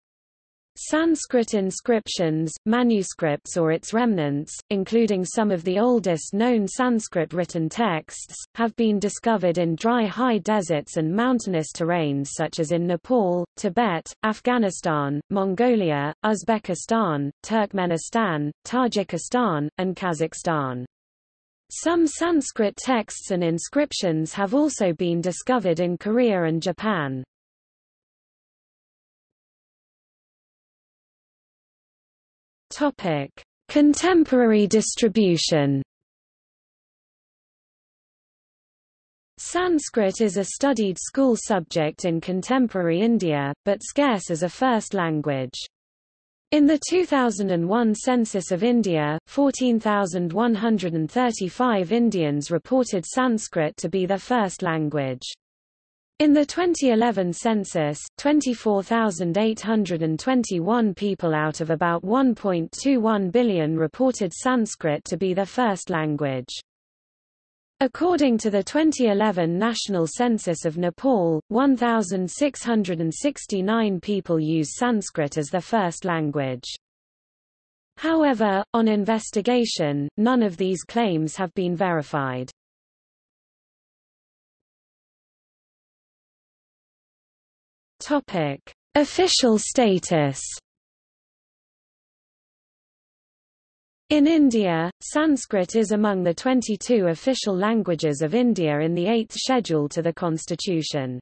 Sanskrit inscriptions, manuscripts or its remnants, including some of the oldest known Sanskrit written texts, have been discovered in dry high deserts and mountainous terrains such as in Nepal, Tibet, Afghanistan, Mongolia, Uzbekistan, Turkmenistan, Tajikistan, and Kazakhstan. Some Sanskrit texts and inscriptions have also been discovered in Korea and Japan. Contemporary distribution. Sanskrit is a studied school subject in contemporary India, but scarce as a first language. In the 2001 census of India, 14,135 Indians reported Sanskrit to be their first language. In the 2011 census, 24,821 people out of about 1.21 billion reported Sanskrit to be their first language. According to the 2011 National Census of Nepal, 1,669 people use Sanskrit as their first language. However, on investigation, none of these claims have been verified. Topic: Official status. In India, Sanskrit is among the 22 official languages of India in the 8th schedule to the constitution.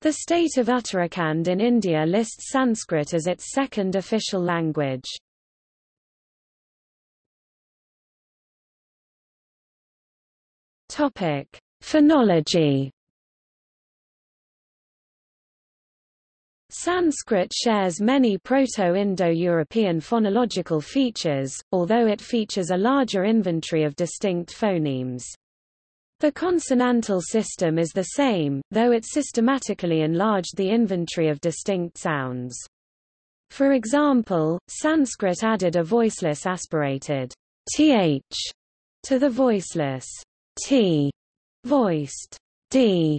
The state of Uttarakhand in India lists Sanskrit as its second official language. Topic: Phonology. Sanskrit shares many Proto-Indo-European phonological features, although it features a larger inventory of distinct phonemes. The consonantal system is the same, though it systematically enlarged the inventory of distinct sounds. For example, Sanskrit added a voiceless aspirated th to the voiceless t, voiced d,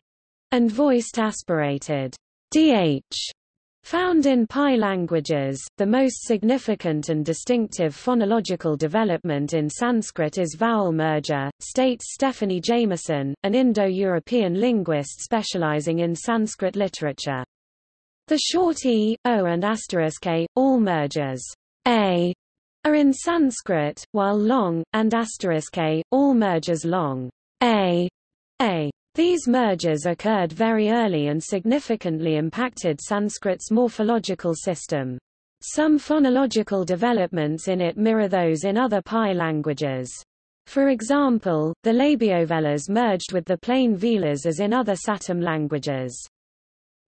and voiced aspirated dh. Found in Pi languages, the most significant and distinctive phonological development in Sanskrit is vowel merger, states Stephanie Jameson, an Indo-European linguist specializing in Sanskrit literature. The short e, o and asterisk a, all mergers a, are in Sanskrit, while long, and asterisk a, all mergers long a. These mergers occurred very early and significantly impacted Sanskrit's morphological system. Some phonological developments in it mirror those in other Pi languages. For example, the labiovelars merged with the plain velars as in other Satam languages.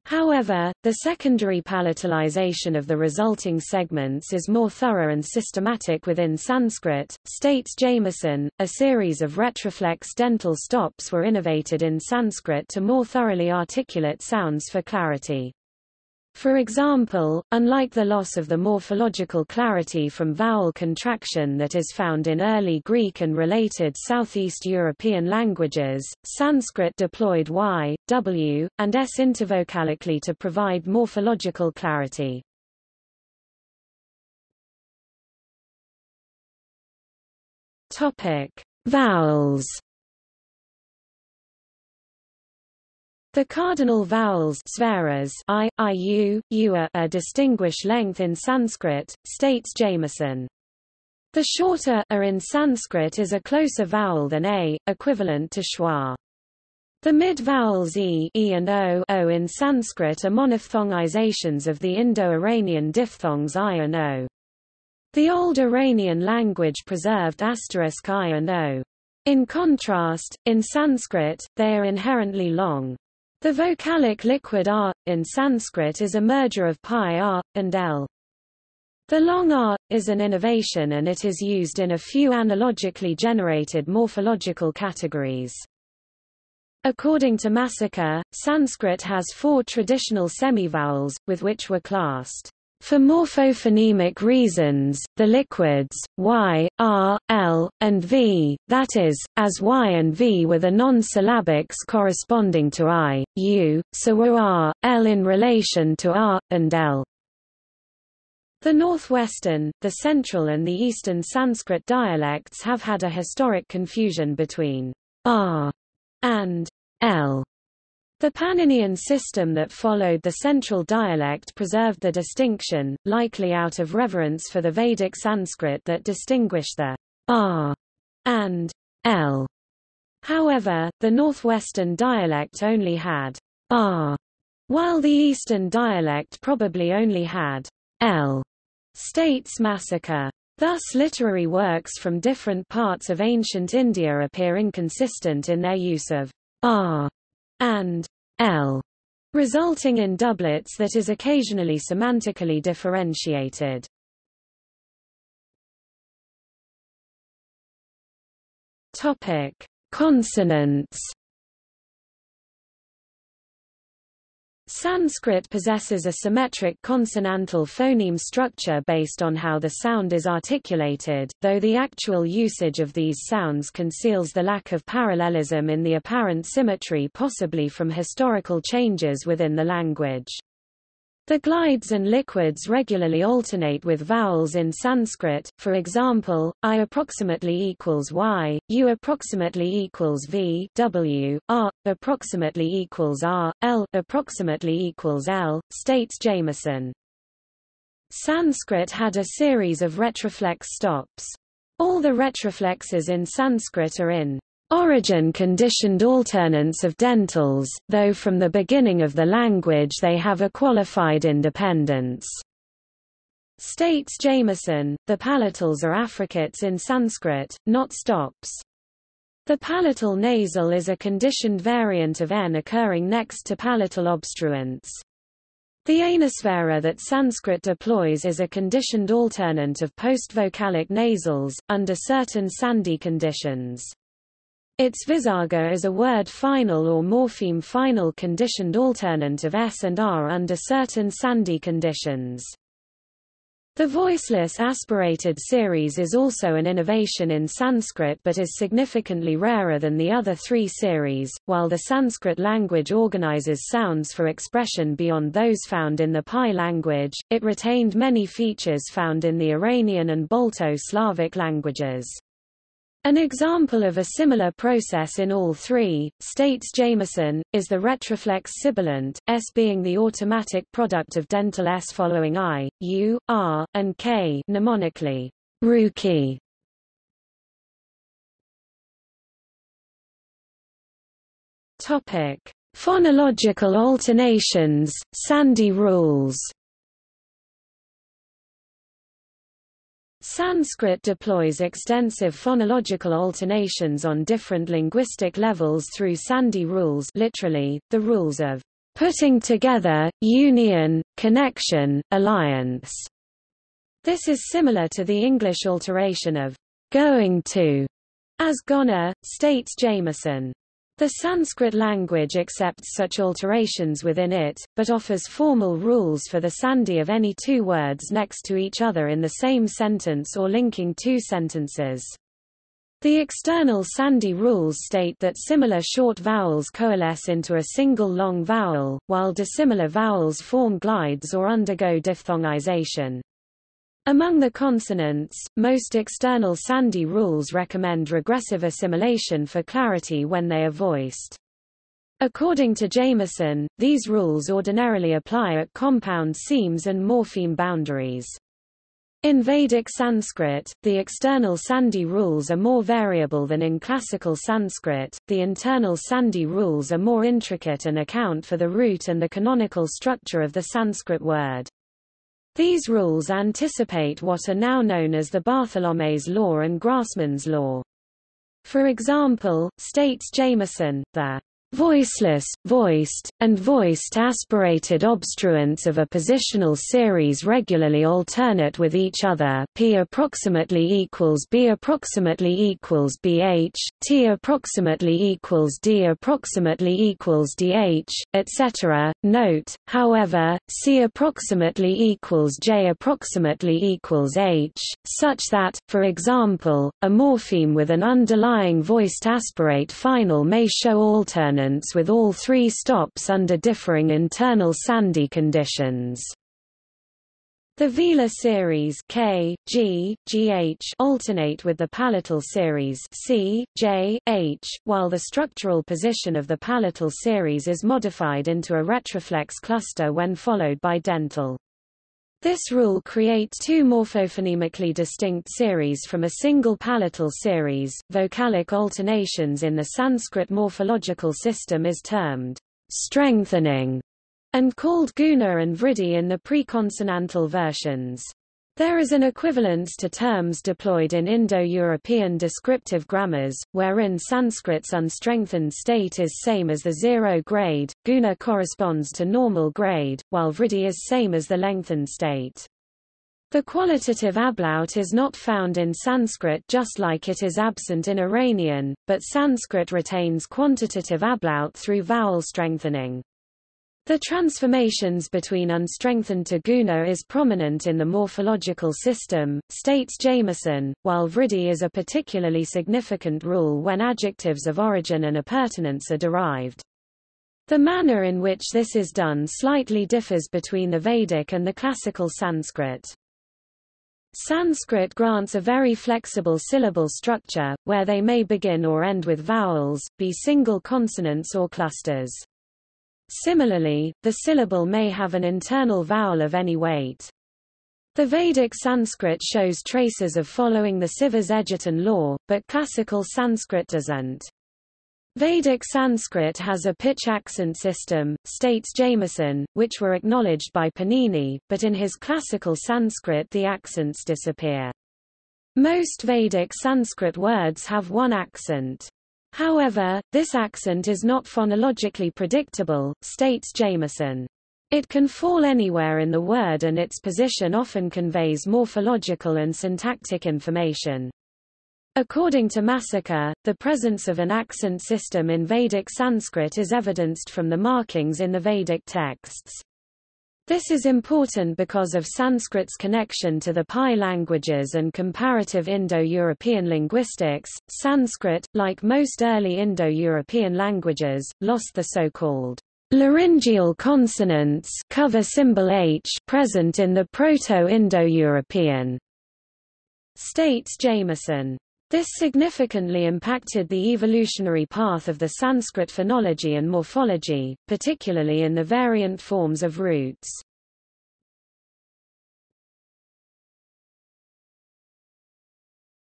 However, the secondary palatalization of the resulting segments is more thorough and systematic within Sanskrit, states Jameson. A series of retroflex dental stops were innovated in Sanskrit to more thoroughly articulate sounds for clarity. For example, unlike the loss of the morphological clarity from vowel contraction that is found in early Greek and related Southeast European languages, Sanskrit deployed Y, W, and S intervocalically to provide morphological clarity. Vowels. The cardinal vowels svaras I, iu, ua are distinguished length in Sanskrit, states Jameson. The shorter a in Sanskrit is a closer vowel than a, equivalent to schwa. The mid-vowels e and o in Sanskrit are monophthongizations of the Indo-Iranian diphthongs I and o. The Old Iranian language preserved asterisk I and o. In contrast, in Sanskrit, they are inherently long. The vocalic liquid r in Sanskrit is a merger of pi r and l. The long r is an innovation and it is used in a few analogically generated morphological categories. According to Massaker, Sanskrit has four traditional semivowels, with which were classed, for morphophonemic reasons, the liquids, y, r, l, and v, that is, as y and v were the non-syllabics corresponding to I, u, so were r, l in relation to r, and l. The northwestern, the central and the eastern Sanskrit dialects have had a historic confusion between r and l. The Pannonian system that followed the central dialect preserved the distinction, likely out of reverence for the Vedic Sanskrit that distinguished the R and L. However, the northwestern dialect only had R, while the eastern dialect probably only had L, states Massaker. Thus literary works from different parts of ancient India appear inconsistent in their use of R and L, resulting in doublets that is occasionally semantically differentiated. Topic: Consonants. Sanskrit possesses a symmetric consonantal phoneme structure based on how the sound is articulated, though the actual usage of these sounds conceals the lack of parallelism in the apparent symmetry, possibly from historical changes within the language. The glides and liquids regularly alternate with vowels in Sanskrit, for example, I approximately equals Y, U approximately equals V, W, R, approximately equals R, L, approximately equals L, states Jameson. Sanskrit had a series of retroflex stops. All the retroflexes in Sanskrit are in origin-conditioned alternants of dentals, though from the beginning of the language they have a qualified independence. States Jameson, the palatals are affricates in Sanskrit, not stops. The palatal nasal is a conditioned variant of N occurring next to palatal obstruents. The anusvara that Sanskrit deploys is a conditioned alternant of postvocalic nasals, under certain sandhi conditions. Its visarga is a word final or morpheme final conditioned alternant of S and R under certain sandhi conditions. The voiceless aspirated series is also an innovation in Sanskrit but is significantly rarer than the other three series. While the Sanskrit language organizes sounds for expression beyond those found in the Pi language, it retained many features found in the Iranian and Balto-Slavic languages. An example of a similar process in all three, states Jameson, is the retroflex sibilant, S being the automatic product of dental S following I, U, R, and K, mnemonically, Ruki. Phonological alternations, sandhi rules. Sanskrit deploys extensive phonological alternations on different linguistic levels through sandhi rules, literally, the rules of putting together, union, connection, alliance. This is similar to the English alteration of going to as gonna, states Jameson. The Sanskrit language accepts such alterations within it, but offers formal rules for the sandhi of any two words next to each other in the same sentence or linking two sentences. The external sandhi rules state that similar short vowels coalesce into a single long vowel, while dissimilar vowels form glides or undergo diphthongization. Among the consonants, most external sandhi rules recommend regressive assimilation for clarity when they are voiced. According to Jameson, these rules ordinarily apply at compound seams and morpheme boundaries. In Vedic Sanskrit, the external sandhi rules are more variable than in classical Sanskrit. The internal sandhi rules are more intricate and account for the root and the canonical structure of the Sanskrit word. These rules anticipate what are now known as the Bartholomew's Law and Grassmann's Law. For example, states Jameson, the voiceless, voiced, and voiced aspirated obstruents of a positional series regularly alternate with each other, P approximately equals B approximately equals BH, T approximately equals D approximately equals DH, etc. Note, however, C approximately equals J approximately equals H, such that, for example, a morpheme with an underlying voiced aspirate final may show alternate with all three stops under differing internal sandhi conditions. The velar series K, G, GH alternate with the palatal series C, J, H, while the structural position of the palatal series is modified into a retroflex cluster when followed by dental. This rule creates two morphophonemically distinct series from a single palatal series. Vocalic alternations in the Sanskrit morphological system is termed strengthening and called guna and vriddhi in the preconsonantal versions. There is an equivalence to terms deployed in Indo-European descriptive grammars, wherein Sanskrit's unstrengthened state is same as the zero grade, guna corresponds to normal grade, while vriddhi is same as the lengthened state. The qualitative ablaut is not found in Sanskrit just like it is absent in Iranian, but Sanskrit retains quantitative ablaut through vowel strengthening. The transformations between unstrengthened to guna is prominent in the morphological system, states Jameson, while vriddhi is a particularly significant rule when adjectives of origin and appurtenance are derived. The manner in which this is done slightly differs between the Vedic and the classical Sanskrit. Sanskrit grants a very flexible syllable structure, where they may begin or end with vowels, be single consonants or clusters. Similarly, the syllable may have an internal vowel of any weight. The Vedic Sanskrit shows traces of following the Sivas-Egerton law, but classical Sanskrit doesn't. Vedic Sanskrit has a pitch accent system, states Jameson, which were acknowledged by Panini, but in his classical Sanskrit the accents disappear. Most Vedic Sanskrit words have one accent. However, this accent is not phonologically predictable, states Jameson. It can fall anywhere in the word and its position often conveys morphological and syntactic information. According to Massaker, the presence of an accent system in Vedic Sanskrit is evidenced from the markings in the Vedic texts. This is important because of Sanskrit's connection to the Pi languages and comparative Indo-European linguistics. Sanskrit, like most early Indo-European languages, lost the so-called laryngeal consonants cover symbol H present in the Proto-Indo-European, states Jameson. This significantly impacted the evolutionary path of the Sanskrit phonology and morphology, particularly in the variant forms of roots.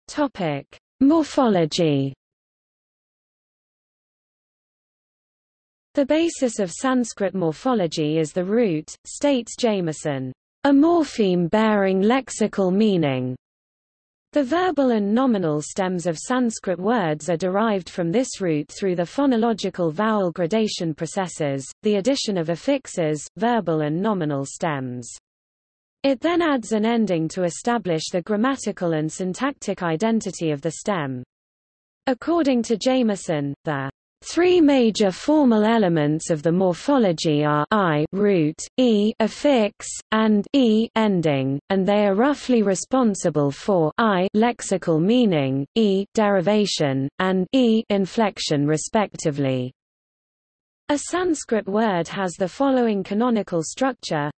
Topic: Morphology. The basis of Sanskrit morphology is the root, states Jameson. A morpheme bearing lexical meaning. The verbal and nominal stems of Sanskrit words are derived from this root through the phonological vowel gradation processes, the addition of affixes, verbal and nominal stems. It then adds an ending to establish the grammatical and syntactic identity of the stem. According to Jameson, the three major formal elements of the morphology are I root, e affix, and e ending, and they are roughly responsible for I lexical meaning, e derivation, and e inflection respectively. A Sanskrit word has the following canonical structure: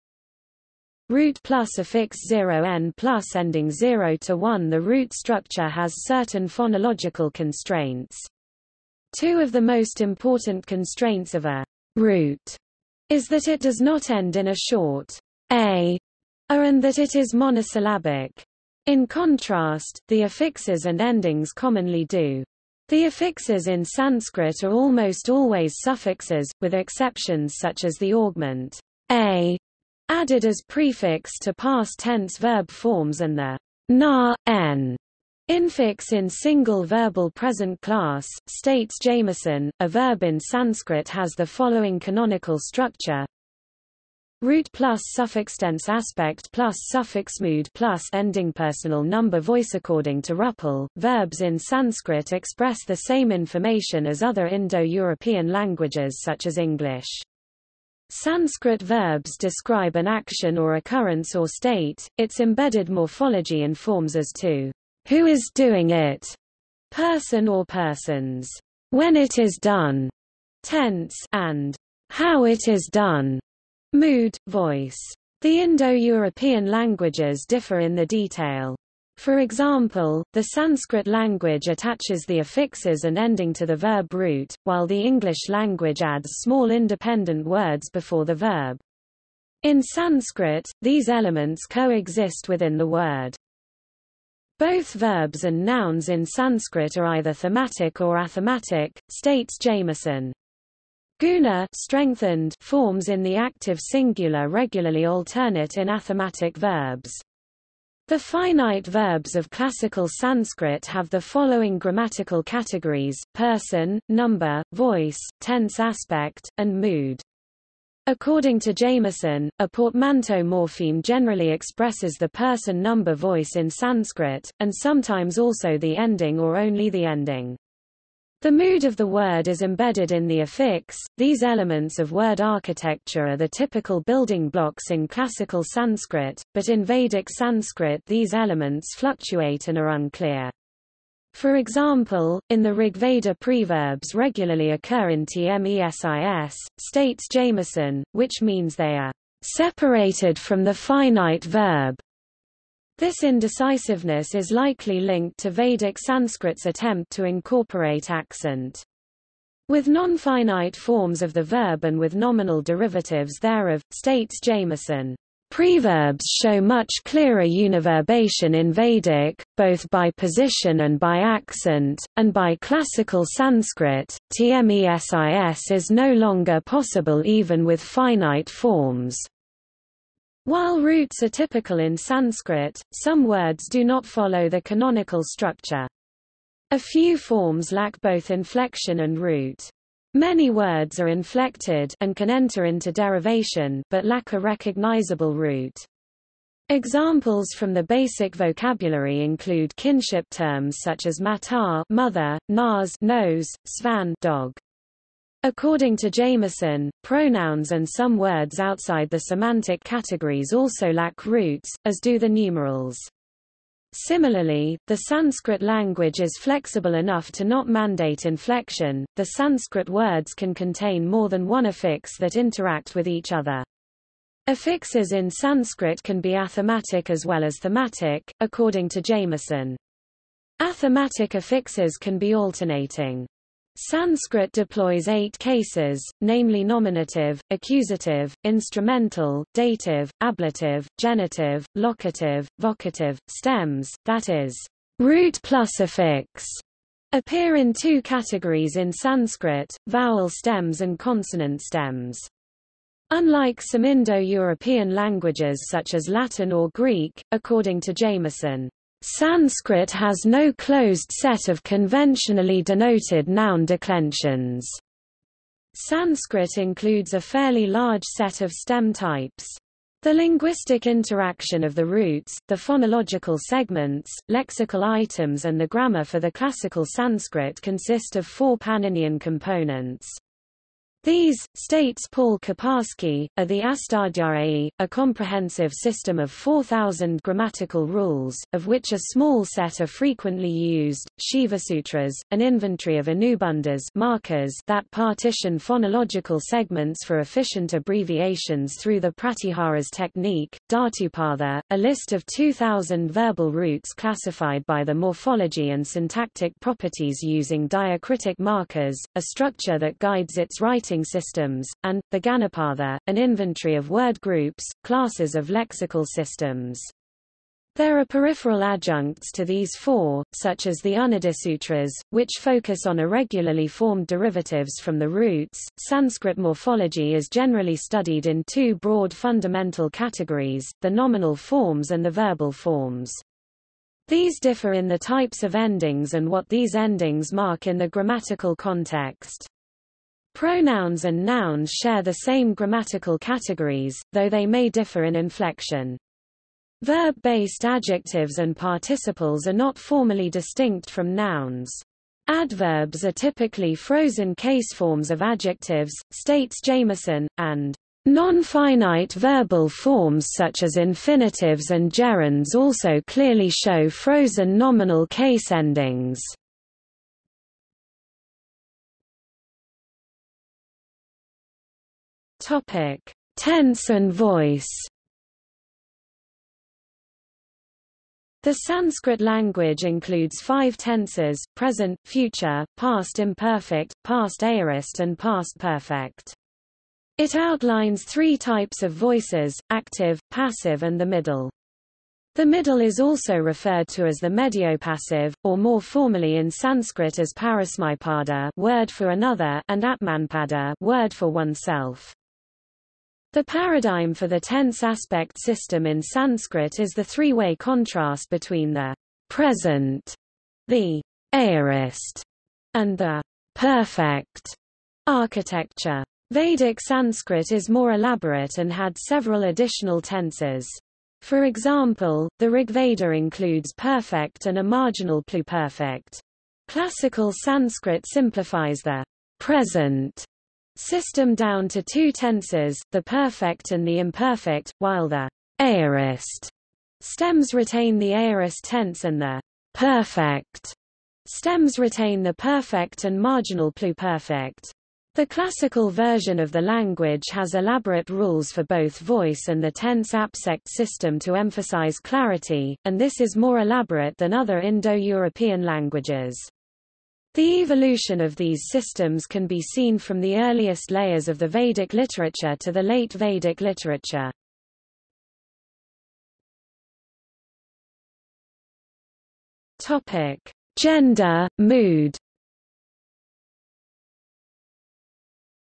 root plus affix 0n plus ending 0 to 1. The root structure has certain phonological constraints. Two of the most important constraints of a root is that it does not end in a short a, and that it is monosyllabic. In contrast, the affixes and endings commonly do. The affixes in Sanskrit are almost always suffixes, with exceptions such as the augment a, added as prefix to past tense verb forms, and the na, n infix in single verbal present class, states Jameson. A verb in Sanskrit has the following canonical structure: root plus suffixtense aspect plus suffix mood plus ending personal number voice. According to Ruppel, verbs in Sanskrit express the same information as other Indo-European languages such as English. Sanskrit verbs describe an action or occurrence or state. Its embedded morphology informs us to who is doing it, person or persons, when it is done, tense, and how it is done, mood, voice. The Indo-European languages differ in the detail. For example, the Sanskrit language attaches the affixes and ending to the verb root, while the English language adds small independent words before the verb. In Sanskrit, these elements coexist within the word. Both verbs and nouns in Sanskrit are either thematic or atthematic, states Jameson. Guna strengthened forms in the active singular regularly alternate in atthematic verbs. The finite verbs of classical Sanskrit have the following grammatical categories: person, number, voice, tense aspect, and mood. According to Jameson, a portmanteau morpheme generally expresses the person number voice in Sanskrit, and sometimes also the ending or only the ending. The mood of the word is embedded in the affix. These elements of word architecture are the typical building blocks in classical Sanskrit, but in Vedic Sanskrit these elements fluctuate and are unclear. For example, in the Rig Veda preverbs regularly occur in tmesis, states Jameson, which means they are separated from the finite verb. This indecisiveness is likely linked to Vedic Sanskrit's attempt to incorporate accent. With non-finite forms of the verb and with nominal derivatives thereof, states Jameson, preverbs show much clearer univerbation in Vedic, both by position and by accent, and by classical Sanskrit, tmesis is no longer possible even with finite forms. While roots are typical in Sanskrit, some words do not follow the canonical structure. A few forms lack both inflection and root. Many words are inflected and can enter into derivation but lack a recognizable root. Examples from the basic vocabulary include kinship terms such as matar, mother, nas, nose, svan, dog. According to Jameson, pronouns and some words outside the semantic categories also lack roots, as do the numerals. Similarly, the Sanskrit language is flexible enough to not mandate inflection. The Sanskrit words can contain more than one affix that interact with each other. Affixes in Sanskrit can be athermatic as well as thematic, according to Jameson. Athermatic affixes can be alternating. Sanskrit deploys 8 cases, namely nominative, accusative, instrumental, dative, ablative, genitive, locative, vocative. Stems, that is, root plus affix, appear in 2 categories in Sanskrit, vowel stems and consonant stems. Unlike some Indo-European languages such as Latin or Greek, according to Jameson, Sanskrit has no closed set of conventionally denoted noun declensions. Sanskrit includes a fairly large set of stem types. The linguistic interaction of the roots, the phonological segments, lexical items and the grammar for the classical Sanskrit consist of 4 Paninian components. These, states Paul Kaparsky, are the Astadhyayi, a comprehensive system of 4,000 grammatical rules, of which a small set are frequently used, Shivasutras, an inventory of Anubandhas markers that partition phonological segments for efficient abbreviations through the Pratiharas technique, Dhatupatha, a list of 2,000 verbal roots classified by the morphology and syntactic properties using diacritic markers, a structure that guides its writing systems, and, the Ganapatha, an inventory of word groups, classes of lexical systems. There are peripheral adjuncts to these 4, such as the Unadisutras, which focus on irregularly formed derivatives from the roots. Sanskrit morphology is generally studied in 2 broad fundamental categories, the nominal forms and the verbal forms. These differ in the types of endings and what these endings mark in the grammatical context. Pronouns and nouns share the same grammatical categories, though they may differ in inflection. Verb-based adjectives and participles are not formally distinct from nouns. Adverbs are typically frozen case forms of adjectives, states Jameson, and non-finite verbal forms such as infinitives and gerunds also clearly show frozen nominal case endings. Tense and voice. The Sanskrit language includes 5 tenses, present, future, past imperfect, past aorist and past perfect. It outlines 3 types of voices, active, passive and the middle. The middle is also referred to as the mediopassive, or more formally in Sanskrit as parasmaipada, word for another, and atmanpada, word for oneself. The paradigm for the tense aspect system in Sanskrit is the 3-way contrast between the present, the aorist, and the perfect architecture. Vedic Sanskrit is more elaborate and had several additional tenses. For example, the Rigveda includes perfect and a marginal pluperfect. Classical Sanskrit simplifies the present system down to two tenses, the perfect and the imperfect, while the aorist stems retain the aorist tense and the perfect stems retain the perfect and marginal pluperfect. The classical version of the language has elaborate rules for both voice and the tense apsect system to emphasize clarity, and this is more elaborate than other Indo-European languages. The evolution of these systems can be seen from the earliest layers of the Vedic literature to the late Vedic literature. Topic: Gender, mood.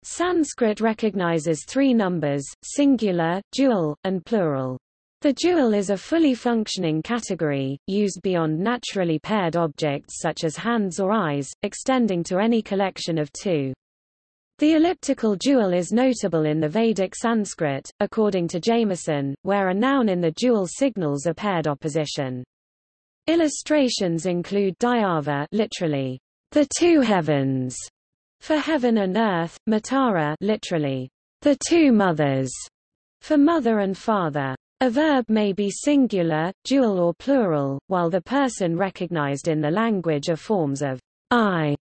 Sanskrit recognizes three numbers, singular, dual, and plural. The dual is a fully functioning category, used beyond naturally paired objects such as hands or eyes, extending to any collection of two. The elliptical dual is notable in the Vedic Sanskrit, according to Jameson, where a noun in the dual signals a paired opposition. Illustrations include Dayava, literally, the two heavens, for heaven and earth, Matara, literally, the two mothers, for mother and father. A verb may be singular, dual or plural, while the person recognized in the language are forms of I,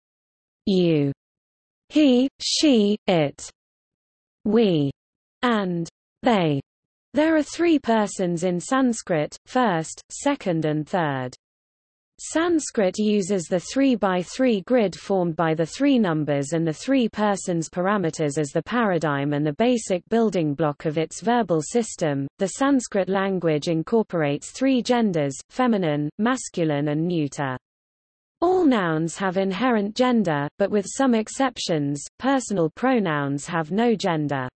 you, he, she, it, we, and they. There are three persons in Sanskrit, first, second and third. Sanskrit uses the 3x3 grid formed by the three numbers and the three persons parameters as the paradigm and the basic building block of its verbal system. The Sanskrit language incorporates three genders, feminine, masculine and neuter. All nouns have inherent gender, but with some exceptions, personal pronouns have no gender.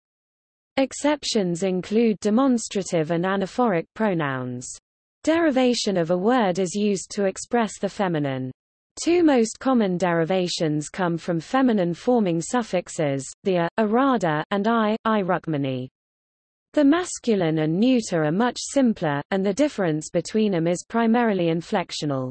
Exceptions include demonstrative and anaphoric pronouns. Derivation of a word is used to express the feminine. Two most common derivations come from feminine-forming suffixes, the a arada, and I rukmani. The masculine and neuter are much simpler, and the difference between them is primarily inflectional.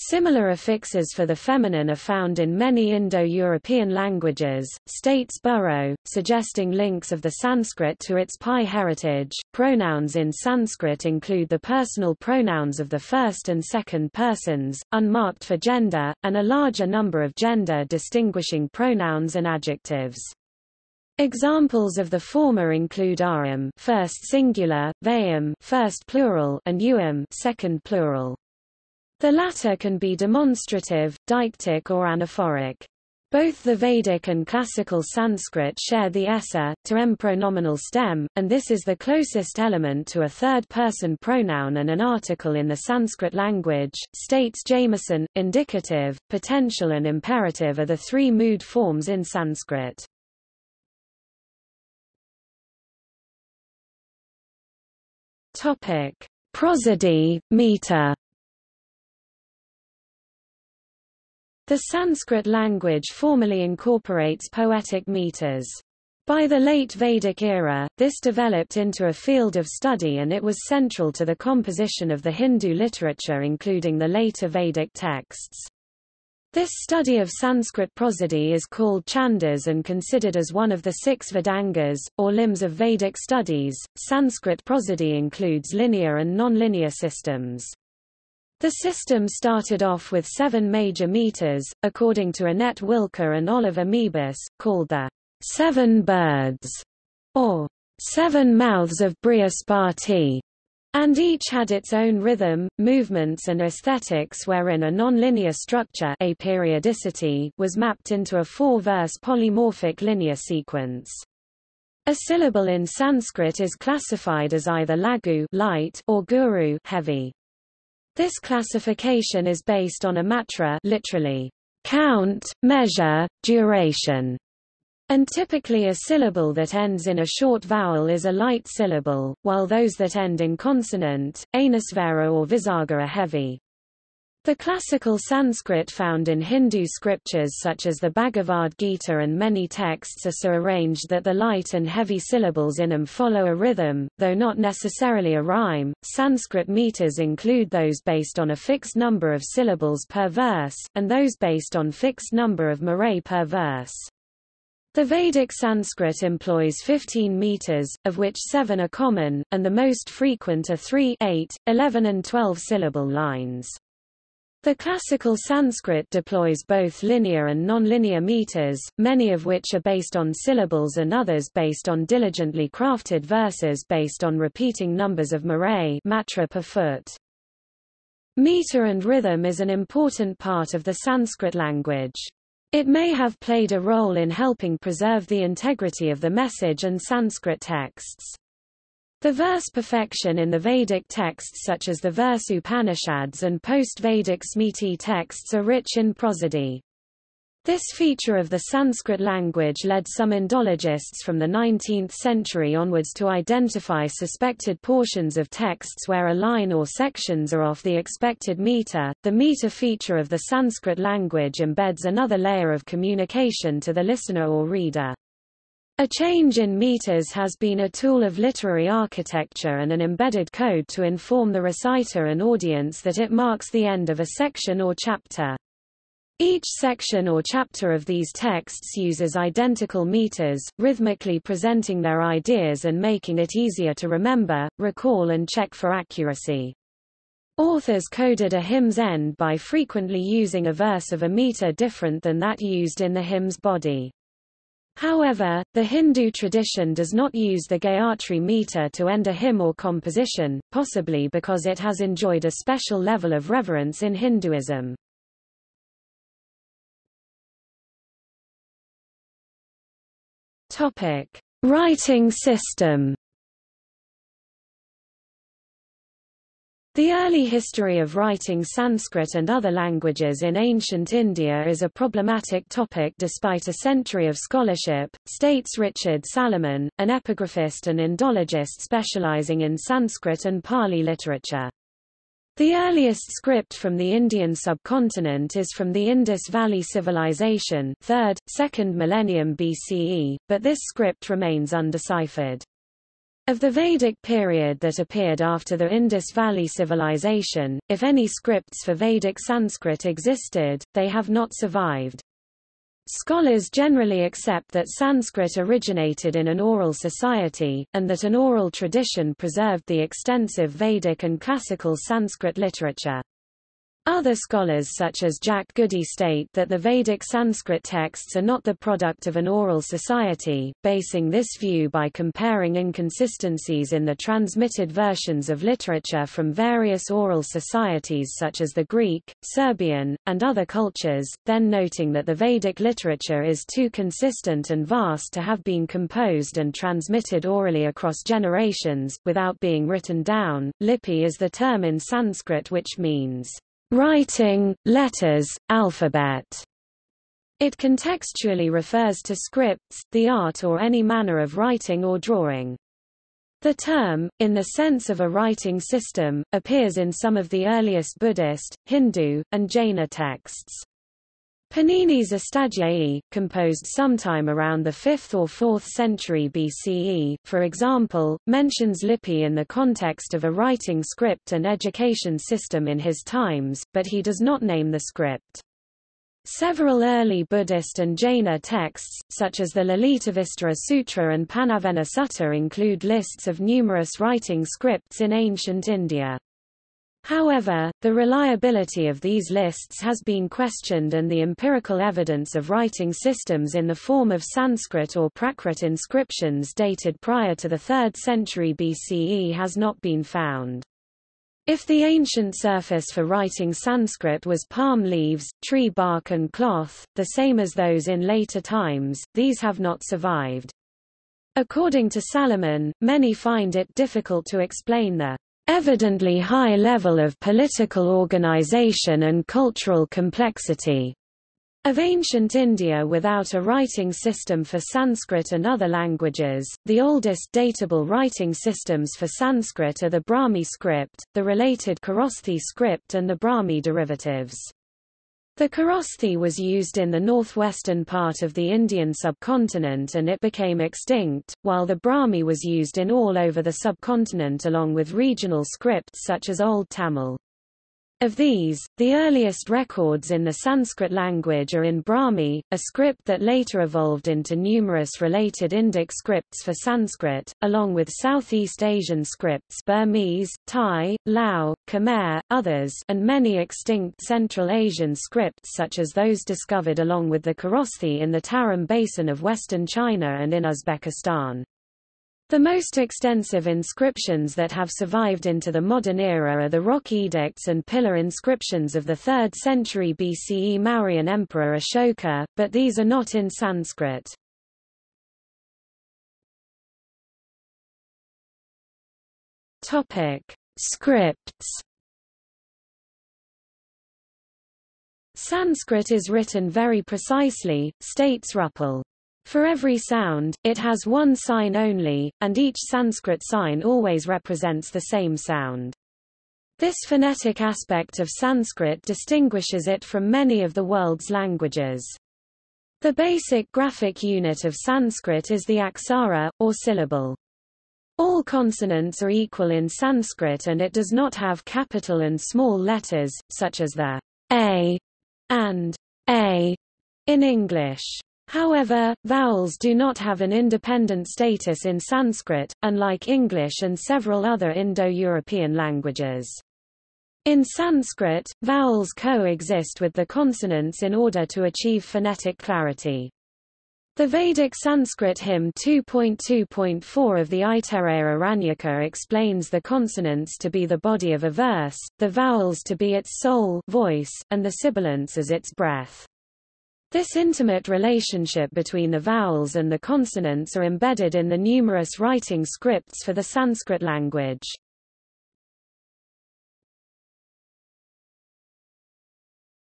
Similar affixes for the feminine are found in many Indo-European languages, states Burrow, suggesting links of the Sanskrit to its Pi heritage. Pronouns in Sanskrit include the personal pronouns of the first and second persons, unmarked for gender, and a larger number of gender-distinguishing pronouns and adjectives. Examples of the former include aram, first singular, vayam, first plural, and uam, second plural. The latter can be demonstrative, deictic or anaphoric. Both the Vedic and classical Sanskrit share the essa, to em pronominal stem, and this is the closest element to a third-person pronoun and an article in the Sanskrit language, states Jameson. Indicative, potential and imperative are the three mood forms in Sanskrit. Prosody, meter. The Sanskrit language formally incorporates poetic meters. By the late Vedic era, this developed into a field of study and it was central to the composition of the Hindu literature, including the later Vedic texts. This study of Sanskrit prosody is called chandas and considered as one of the six Vedangas, or limbs of Vedic studies. Sanskrit prosody includes linear and non-linear systems. The system started off with seven major meters, according to Annette Wilker and Oliver Meebus, called the Seven Birds, or Seven Mouths of Brihaspati, and each had its own rhythm, movements and aesthetics, wherein a nonlinear structure, aperiodicity, was mapped into a four-verse polymorphic linear sequence. A syllable in Sanskrit is classified as either lagu light or guru heavy. This classification is based on a matra, literally, count, measure, duration, and typically a syllable that ends in a short vowel is a light syllable, while those that end in consonant, anusvara or visarga, are heavy. The classical Sanskrit found in Hindu scriptures such as the Bhagavad Gita and many texts are so arranged that the light and heavy syllables in them follow a rhythm, though not necessarily a rhyme. Sanskrit meters include those based on a fixed number of syllables per verse, and those based on fixed number of murray per verse. The Vedic Sanskrit employs 15 meters, of which 7 are common, and the most frequent are 3, 8, 11 and 12 syllable lines. The classical Sanskrit deploys both linear and non-linear meters, many of which are based on syllables and others based on diligently crafted verses based on repeating numbers of murray matra per foot. Meter and rhythm is an important part of the Sanskrit language. It may have played a role in helping preserve the integrity of the message and Sanskrit texts. The verse perfection in the Vedic texts such as the verse Upanishads and post-Vedic Smriti texts are rich in prosody. This feature of the Sanskrit language led some Indologists from the 19th century onwards to identify suspected portions of texts where a line or sections are off the expected meter. The meter feature of the Sanskrit language embeds another layer of communication to the listener or reader. A change in meters has been a tool of literary architecture and an embedded code to inform the reciter and audience that it marks the end of a section or chapter. Each section or chapter of these texts uses identical meters, rhythmically presenting their ideas and making it easier to remember, recall and check for accuracy. Authors coded a hymn's end by frequently using a verse of a meter different than that used in the hymn's body. However, the Hindu tradition does not use the Gayatri meter to end a hymn or composition, possibly because it has enjoyed a special level of reverence in Hinduism. Topic: Writing system. The early history of writing Sanskrit and other languages in ancient India is a problematic topic despite a century of scholarship, states Richard Salomon, an epigraphist and Indologist specializing in Sanskrit and Pali literature. The earliest script from the Indian subcontinent is from the Indus Valley Civilization, 3rd, 2nd millennium BCE, but this script remains undeciphered. Of the Vedic period that appeared after the Indus Valley Civilization, if any scripts for Vedic Sanskrit existed, they have not survived. Scholars generally accept that Sanskrit originated in an oral society, and that an oral tradition preserved the extensive Vedic and classical Sanskrit literature. Other scholars such as Jack Goody state that the Vedic Sanskrit texts are not the product of an oral society, basing this view by comparing inconsistencies in the transmitted versions of literature from various oral societies such as the Greek, Serbian, and other cultures, then noting that the Vedic literature is too consistent and vast to have been composed and transmitted orally across generations, without being written down. Lippi is the term in Sanskrit which means writing, letters, alphabet. It contextually refers to scripts, the art or any manner of writing or drawing. The term, in the sense of a writing system, appears in some of the earliest Buddhist, Hindu, and Jaina texts. Panini's Astadhyayi, composed sometime around the 5th or 4th century BCE, for example, mentions Lippi in the context of a writing script and education system in his times, but he does not name the script. Several early Buddhist and Jaina texts, such as the Lalitavistara Sutra and Panavena Sutta, include lists of numerous writing scripts in ancient India. However, the reliability of these lists has been questioned and the empirical evidence of writing systems in the form of Sanskrit or Prakrit inscriptions dated prior to the 3rd century BCE has not been found. If the ancient surface for writing Sanskrit was palm leaves, tree bark and cloth, the same as those in later times, these have not survived. According to Salomon, many find it difficult to explain the evidently high level of political organization and cultural complexity Of ancient India without a writing system for Sanskrit and other languages, the oldest datable writing systems for Sanskrit are the Brahmi script, the related Kharosthi script and the Brahmi derivatives. The Kharosthi was used in the northwestern part of the Indian subcontinent and it became extinct, while the Brahmi was used in all over the subcontinent along with regional scripts such as Old Tamil. Of these, the earliest records in the Sanskrit language are in Brahmi, a script that later evolved into numerous related Indic scripts for Sanskrit, along with Southeast Asian scripts Burmese, Thai, Lao, Khmer, others and many extinct Central Asian scripts such as those discovered along with the Kharosthi in the Tarim Basin of western China and in Uzbekistan. The most extensive inscriptions that have survived into the modern era are the rock edicts and pillar inscriptions of the 3rd century BCE Mauryan Emperor Ashoka, but these are not in Sanskrit. Topic: Scripts. Sanskrit is written very precisely, states Ruppel. For every sound, it has one sign only, and each Sanskrit sign always represents the same sound. This phonetic aspect of Sanskrit distinguishes it from many of the world's languages. The basic graphic unit of Sanskrit is the aksara, or syllable. All consonants are equal in Sanskrit and it does not have capital and small letters, such as the a and a in English. However, vowels do not have an independent status in Sanskrit, unlike English and several other Indo-European languages. In Sanskrit, vowels coexist with the consonants in order to achieve phonetic clarity. The Vedic Sanskrit hymn 2.2.4 of the Aitareya Aranyaka explains the consonants to be the body of a verse, the vowels to be its soul, voice, and the sibilants as its breath. This intimate relationship between the vowels and the consonants are embedded in the numerous writing scripts for the Sanskrit language.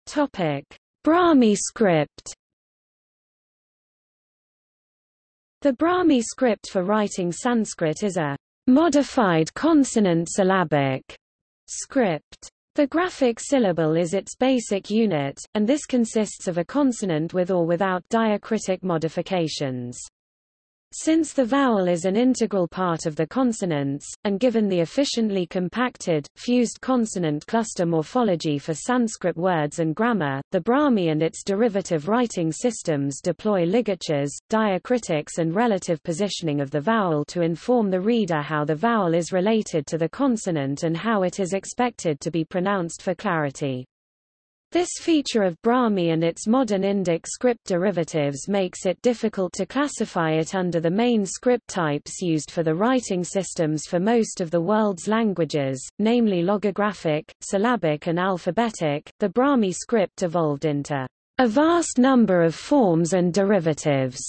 Topic: Brahmi script. The Brahmi script for writing Sanskrit is a modified consonant syllabic script. The graphic syllable is its basic unit, and this consists of a consonant with or without diacritic modifications. Since the vowel is an integral part of the consonants, and given the efficiently compacted, fused consonant cluster morphology for Sanskrit words and grammar, the Brahmi and its derivative writing systems deploy ligatures, diacritics and relative positioning of the vowel to inform the reader how the vowel is related to the consonant and how it is expected to be pronounced for clarity. This feature of Brahmi and its modern Indic script derivatives makes it difficult to classify it under the main script types used for the writing systems for most of the world's languages, namely logographic, syllabic, and alphabetic. The Brahmi script evolved into a vast number of forms and derivatives,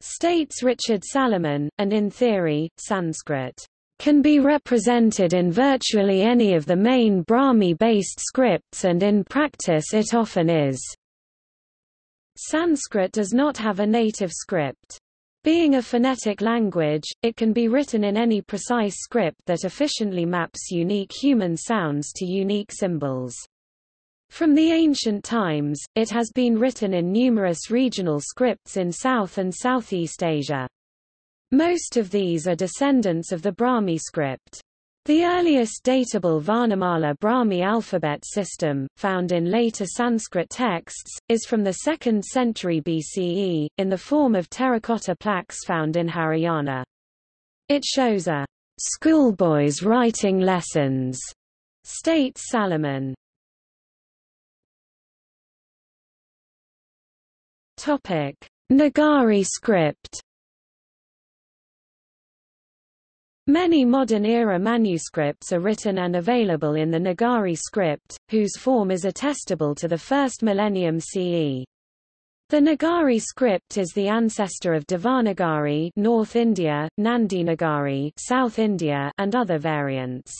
states Richard Salomon, and in theory, Sanskrit can be represented in virtually any of the main Brahmi-based scripts and in practice it often is. Sanskrit does not have a native script. Being a phonetic language, it can be written in any precise script that efficiently maps unique human sounds to unique symbols. From the ancient times, it has been written in numerous regional scripts in South and Southeast Asia. Most of these are descendants of the Brahmi script. The earliest datable Varnamala Brahmi alphabet system, found in later Sanskrit texts, is from the 2nd century BCE, in the form of terracotta plaques found in Haryana. It shows a schoolboy's writing lessons, states Salomon. Nagari script. Many modern-era manuscripts are written and available in the Nagari script, whose form is attestable to the 1st millennium CE. The Nagari script is the ancestor of Devanagari (North India), Nandinagari (South India), and other variants.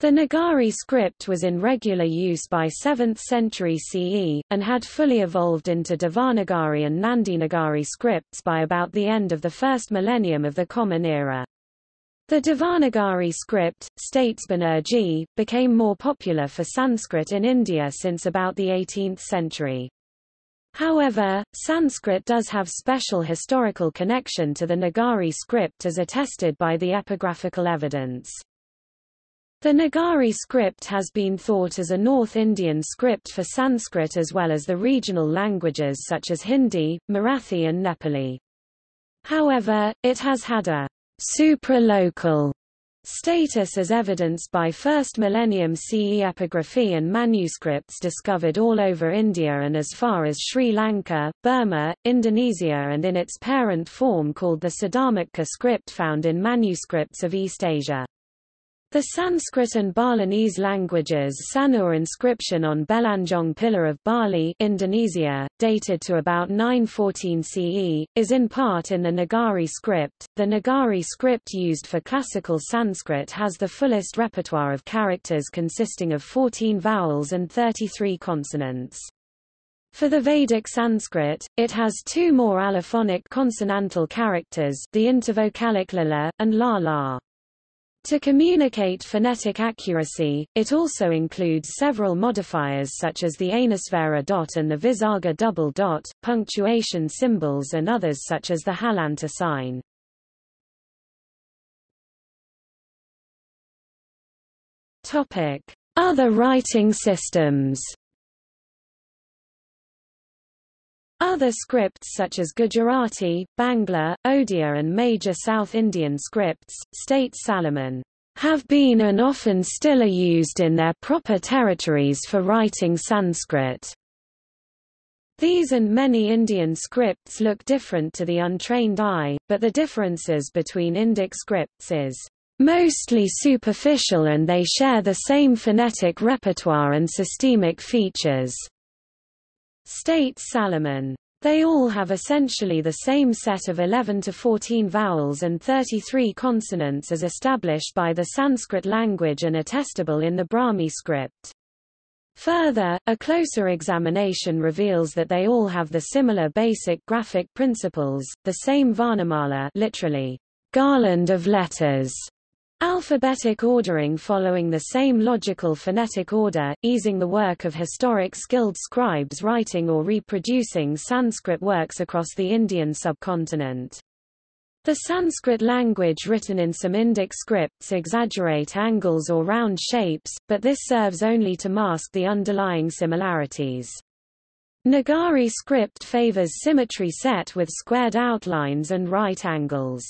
The Nagari script was in regular use by 7th century CE, and had fully evolved into Devanagari and Nandinagari scripts by about the end of the first millennium of the Common Era. The Devanagari script, Statesbanerjee, became more popular for Sanskrit in India since about the 18th century. However, Sanskrit does have special historical connection to the Nagari script as attested by the epigraphical evidence. The Nagari script has been thought as a North Indian script for Sanskrit as well as the regional languages such as Hindi, Marathi and Nepali. However, it has had a supralocal status as evidenced by 1st millennium CE epigraphy and manuscripts discovered all over India and as far as Sri Lanka, Burma, Indonesia and in its parent form called the Siddharmakha script found in manuscripts of East Asia. The Sanskrit and Balinese languages Sanur inscription on Belanjong Pillar of Bali, Indonesia, dated to about 914 CE, is in part in the Nagari script. The Nagari script used for classical Sanskrit has the fullest repertoire of characters consisting of 14 vowels and 33 consonants. For the Vedic Sanskrit, it has two more allophonic consonantal characters, the intervocalic lala, and la-la. To communicate phonetic accuracy, it also includes several modifiers such as the Anusvara dot and the Visarga double dot, punctuation symbols and others such as the Halanta sign. Other writing systems. Other scripts such as Gujarati, Bangla, Odia and major South Indian scripts, states Salomon, have been and often still are used in their proper territories for writing Sanskrit. These and many Indian scripts look different to the untrained eye, but the differences between Indic scripts is mostly superficial and they share the same phonetic repertoire and systemic features. States Salomon. They all have essentially the same set of 11 to 14 vowels and 33 consonants as established by the Sanskrit language and attestable in the Brahmi script. Further, a closer examination reveals that they all have the similar basic graphic principles, the same Varnamala, literally, garland of letters, alphabetic ordering following the same logical phonetic order, easing the work of historic skilled scribes writing or reproducing Sanskrit works across the Indian subcontinent. The Sanskrit language written in some Indic scripts exaggerate angles or round shapes, but this serves only to mask the underlying similarities. Nagari script favors symmetry set with squared outlines and right angles.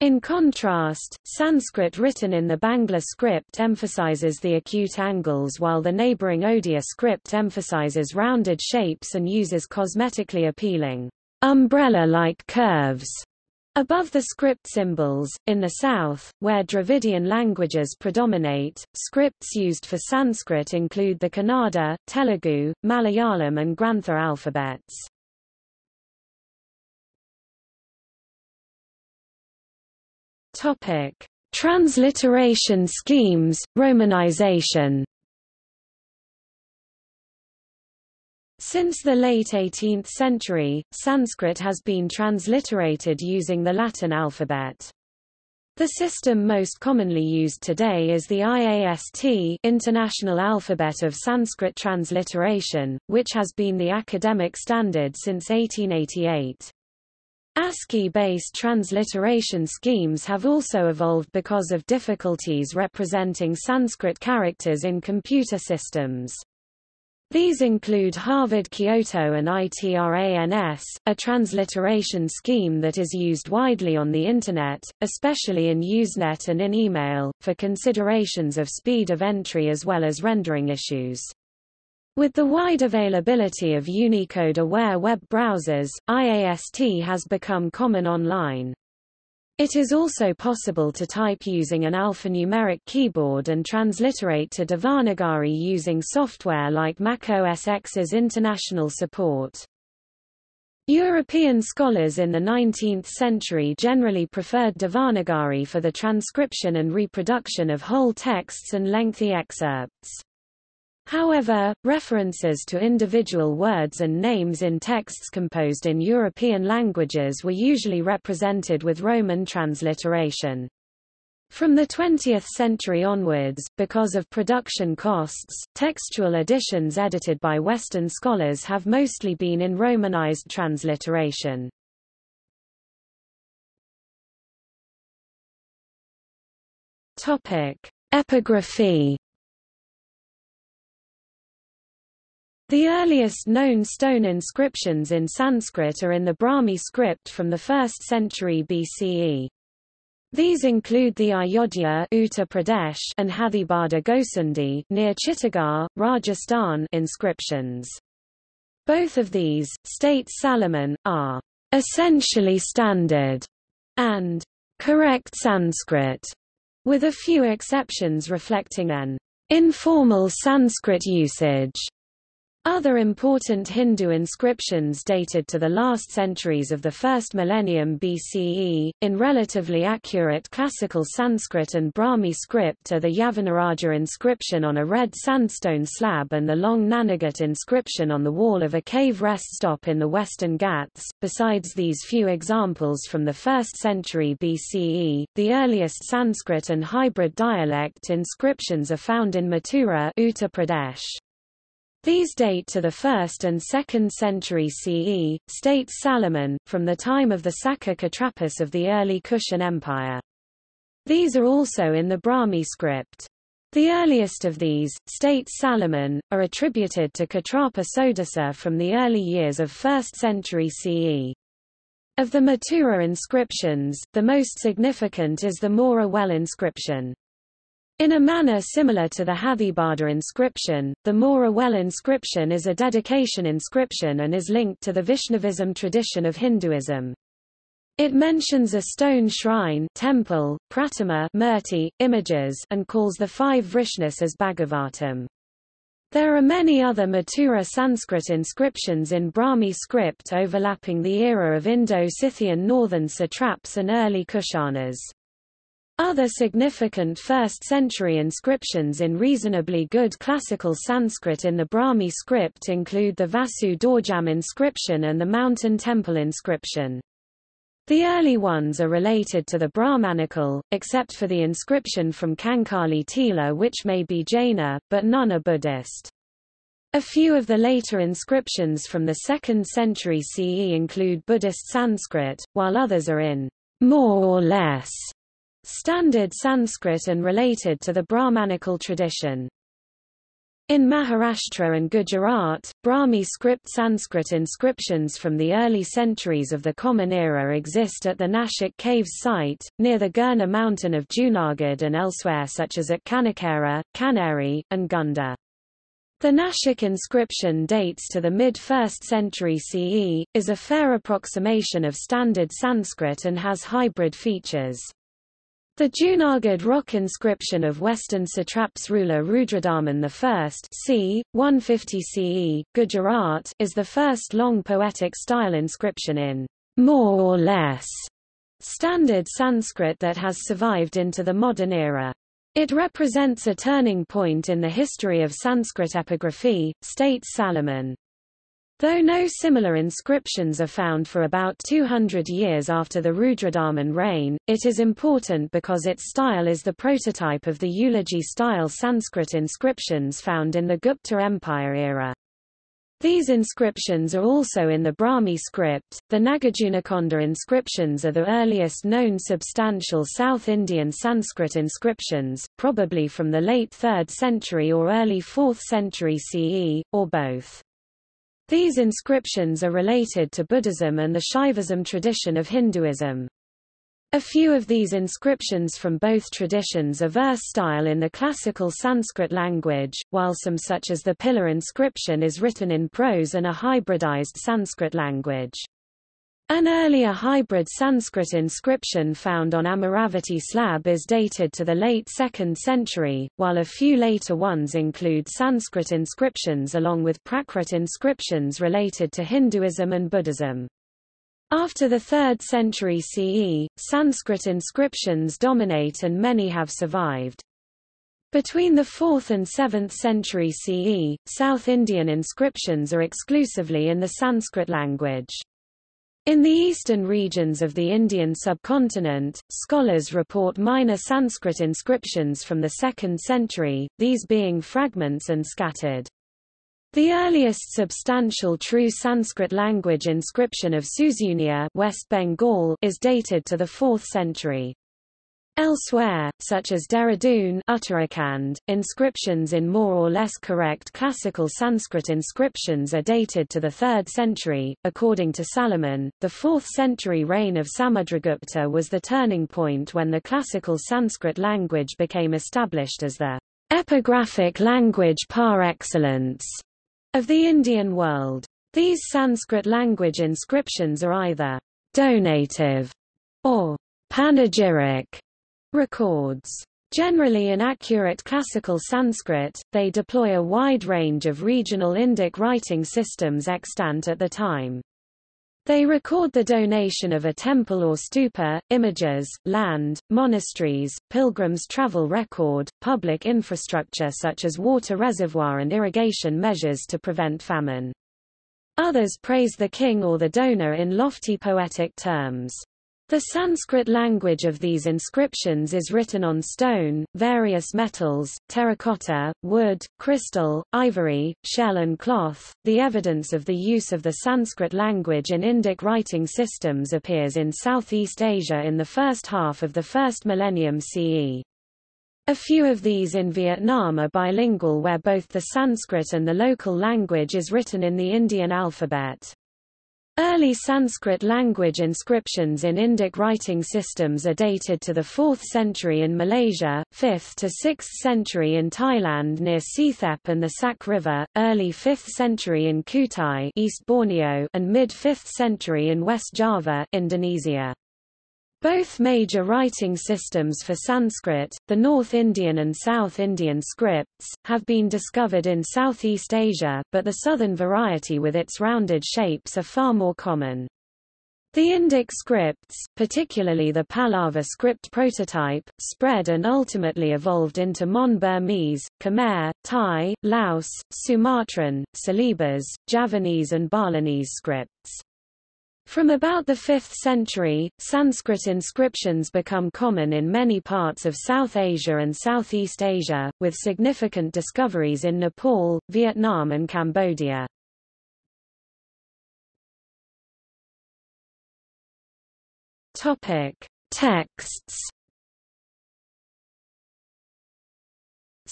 In contrast, Sanskrit written in the Bangla script emphasizes the acute angles while the neighboring Odia script emphasizes rounded shapes and uses cosmetically appealing, umbrella-like curves above the script symbols. In the south, where Dravidian languages predominate, scripts used for Sanskrit include the Kannada, Telugu, Malayalam and Grantha alphabets. Topic: transliteration schemes, Romanization. Since the late 18th century, Sanskrit has been transliterated using the Latin alphabet. The system most commonly used today is the IAST, International Alphabet of Sanskrit Transliteration, which has been the academic standard since 1888. ASCII-based transliteration schemes have also evolved because of difficulties representing Sanskrit characters in computer systems. These include Harvard-Kyoto and ITRANS, a transliteration scheme that is used widely on the Internet, especially in Usenet and in email, for considerations of speed of entry as well as rendering issues. With the wide availability of Unicode-aware web browsers, IAST has become common online. It is also possible to type using an alphanumeric keyboard and transliterate to Devanagari using software like macOS X's international support. European scholars in the 19th century generally preferred Devanagari for the transcription and reproduction of whole texts and lengthy excerpts. However, references to individual words and names in texts composed in European languages were usually represented with Roman transliteration. From the 20th century onwards, because of production costs, textual editions edited by Western scholars have mostly been in Romanized transliteration. Topic: Epigraphy. The earliest known stone inscriptions in Sanskrit are in the Brahmi script from the 1st century BCE. These include the Ayodhya Uttar Pradesh and Hathibada Gosundi near Chittagong, Rajasthan inscriptions. Both of these, states Salomon, are essentially standard and correct Sanskrit, with a few exceptions reflecting an informal Sanskrit usage. Other important Hindu inscriptions dated to the last centuries of the first millennium BCE, in relatively accurate classical Sanskrit and Brahmi script are the Yavanaraja inscription on a red sandstone slab and the long Nanagat inscription on the wall of a cave rest stop in the Western Ghats. Besides these few examples from the 1st century BCE, the earliest Sanskrit and hybrid dialect inscriptions are found in Mathura, Uttar Pradesh. These date to the 1st and 2nd century CE, states Salomon, from the time of the Saka Satrapas of the early Kushan Empire. These are also in the Brahmi script. The earliest of these, states Salomon, are attributed to Satrapa Sodasa from the early years of 1st century CE. Of the Mathura inscriptions, the most significant is the Mora well inscription. In a manner similar to the Hathibada inscription, the Mora well inscription is a dedication inscription and is linked to the Vaishnavism tradition of Hinduism. It mentions a stone shrine temple, pratima murti, images, and calls the five Vrishnas as Bhagavatam. There are many other Mathura Sanskrit inscriptions in Brahmi script overlapping the era of Indo-Scythian northern satraps and early Kushanas. Other significant 1st-century inscriptions in reasonably good classical Sanskrit in the Brahmi script include the Vasu Dorjam inscription and the Mountain Temple inscription. The early ones are related to the Brahmanical, except for the inscription from Kankali Tila which may be Jaina, but none are Buddhist. A few of the later inscriptions from the 2nd century CE include Buddhist Sanskrit, while others are in more or less standard Sanskrit and related to the Brahmanical tradition. In Maharashtra and Gujarat, Brahmi script Sanskrit inscriptions from the early centuries of the Common Era exist at the Nashik Caves site, near the Gurna mountain of Junagadh and elsewhere such as at Kanakera, Kaneri, and Gunda. The Nashik inscription dates to the mid-1st century CE, is a fair approximation of standard Sanskrit and has hybrid features. The Junagadh rock inscription of Western satraps ruler Rudradaman I c. 150 CE, Gujarat, is the first long poetic style inscription in more or less standard Sanskrit that has survived into the modern era. It represents a turning point in the history of Sanskrit epigraphy, states Salomon. Though no similar inscriptions are found for about 200 years after the Rudradaman reign, it is important because its style is the prototype of the eulogy-style Sanskrit inscriptions found in the Gupta Empire era. These inscriptions are also in the Brahmi script. The Nagarjunakonda inscriptions are the earliest known substantial South Indian Sanskrit inscriptions, probably from the late 3rd century or early 4th century CE, or both. These inscriptions are related to Buddhism and the Shaivism tradition of Hinduism. A few of these inscriptions from both traditions are verse-style in the classical Sanskrit language, while some such as the pillar inscription is written in prose and a hybridized Sanskrit language. An earlier hybrid Sanskrit inscription found on Amaravati slab is dated to the late 2nd century, while a few later ones include Sanskrit inscriptions along with Prakrit inscriptions related to Hinduism and Buddhism. After the 3rd century CE, Sanskrit inscriptions dominate and many have survived. Between the 4th and 7th century CE, South Indian inscriptions are exclusively in the Sanskrit language. In the eastern regions of the Indian subcontinent, scholars report minor Sanskrit inscriptions from the 2nd century, these being fragments and scattered. The earliest substantial true Sanskrit language inscription of Susunia, West Bengal, is dated to the 4th century. Elsewhere, such as Dehradun, Uttarakhand, inscriptions in more or less correct classical Sanskrit inscriptions are dated to the 3rd century. According to Salomon, the 4th century reign of Samudragupta was the turning point when the classical Sanskrit language became established as the epigraphic language par excellence of the Indian world. These Sanskrit language inscriptions are either donative or panegyric records. Generally in accurate classical Sanskrit, they deploy a wide range of regional Indic writing systems extant at the time. They record the donation of a temple or stupa, images, land, monasteries, pilgrims' travel record, public infrastructure such as water reservoir and irrigation measures to prevent famine. Others praise the king or the donor in lofty poetic terms. The Sanskrit language of these inscriptions is written on stone, various metals, terracotta, wood, crystal, ivory, shell and cloth. The evidence of the use of the Sanskrit language in Indic writing systems appears in Southeast Asia in the first half of the first millennium CE. A few of these in Vietnam are bilingual where both the Sanskrit and the local language is written in the Indian alphabet. Early Sanskrit language inscriptions in Indic writing systems are dated to the 4th century in Malaysia, 5th to 6th century in Thailand near Sethep and the Sak River, early 5th century in Kutai, East Borneo, and mid-5th century in West Java, Indonesia. Both major writing systems for Sanskrit, the North Indian and South Indian scripts, have been discovered in Southeast Asia, but the southern variety with its rounded shapes are far more common. The Indic scripts, particularly the Pallava script prototype, spread and ultimately evolved into Mon Burmese, Khmer, Thai, Laos, Sumatran, Celebes, Javanese and Balinese scripts. From about the 5th century, Sanskrit inscriptions become common in many parts of South Asia and Southeast Asia, with significant discoveries in Nepal, Vietnam and Cambodia. Topic: Texts.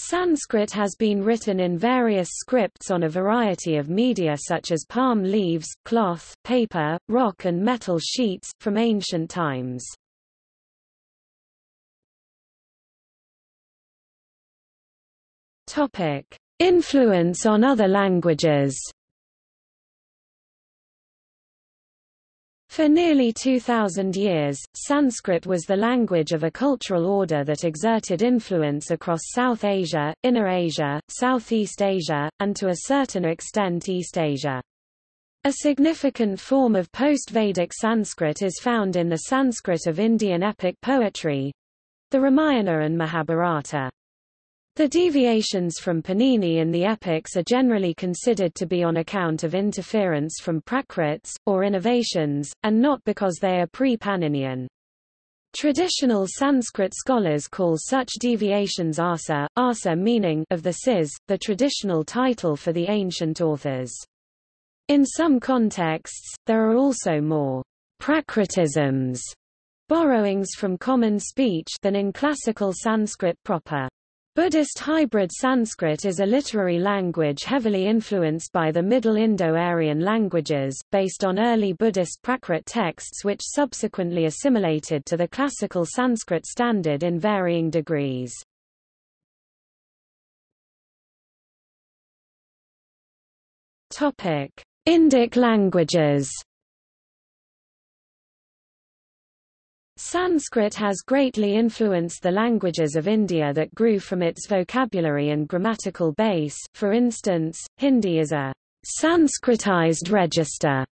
Sanskrit has been written in various scripts on a variety of media such as palm leaves, cloth, paper, rock and metal sheets, from ancient times. Influence on other languages. For nearly 2,000 years, Sanskrit was the language of a cultural order that exerted influence across South Asia, Inner Asia, Southeast Asia, and to a certain extent East Asia. A significant form of post-Vedic Sanskrit is found in the Sanskrit of Indian epic poetry—the Ramayana and Mahabharata. The deviations from Panini in the epics are generally considered to be on account of interference from Prakrits, or innovations, and not because they are pre-Paninian. Traditional Sanskrit scholars call such deviations asa, asa meaning of the Sis, the traditional title for the ancient authors. In some contexts, there are also more Prakritisms, borrowings from common speech, than in classical Sanskrit proper. Buddhist hybrid Sanskrit is a literary language heavily influenced by the Middle Indo-Aryan languages, based on early Buddhist Prakrit texts which subsequently assimilated to the classical Sanskrit standard in varying degrees. Indic languages. Sanskrit has greatly influenced the languages of India that grew from its vocabulary and grammatical base. For instance, Hindi is a Sanskritized register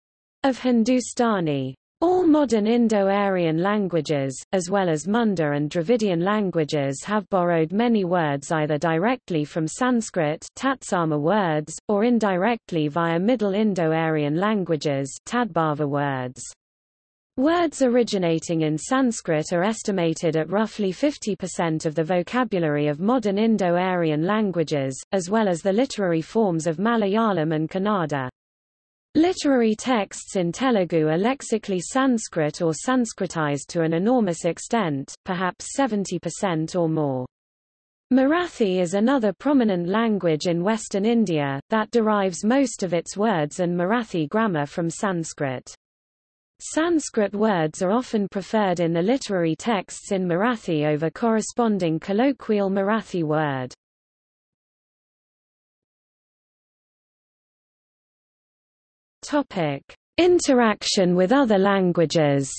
of Hindustani. All modern Indo-Aryan languages, as well as Munda and Dravidian languages, have borrowed many words either directly from Sanskrit Tatsama words, or indirectly via Middle Indo-Aryan languages Tadbhava words. Words originating in Sanskrit are estimated at roughly 50% of the vocabulary of modern Indo-Aryan languages, as well as the literary forms of Malayalam and Kannada. Literary texts in Telugu are lexically Sanskrit or Sanskritized to an enormous extent, perhaps 70% or more. Marathi is another prominent language in Western India, that derives most of its words and Marathi grammar from Sanskrit. Sanskrit words are often preferred in the literary texts in Marathi over corresponding colloquial Marathi word. Topic: Interaction with other languages.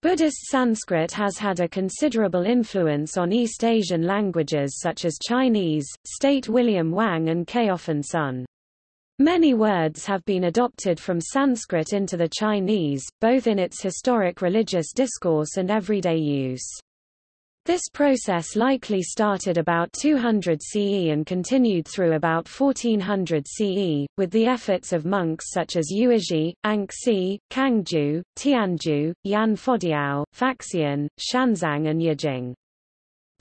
Buddhist Sanskrit has had a considerable influence on East Asian languages such as Chinese, state William Wang and Kaophan Sun. Many words have been adopted from Sanskrit into the Chinese, both in its historic religious discourse and everyday use. This process likely started about 200 CE and continued through about 1400 CE, with the efforts of monks such as Yuezhi, Anxi, Kangju, Tianju, Yan Fodiao, Faxian, Shanzang and Yijing.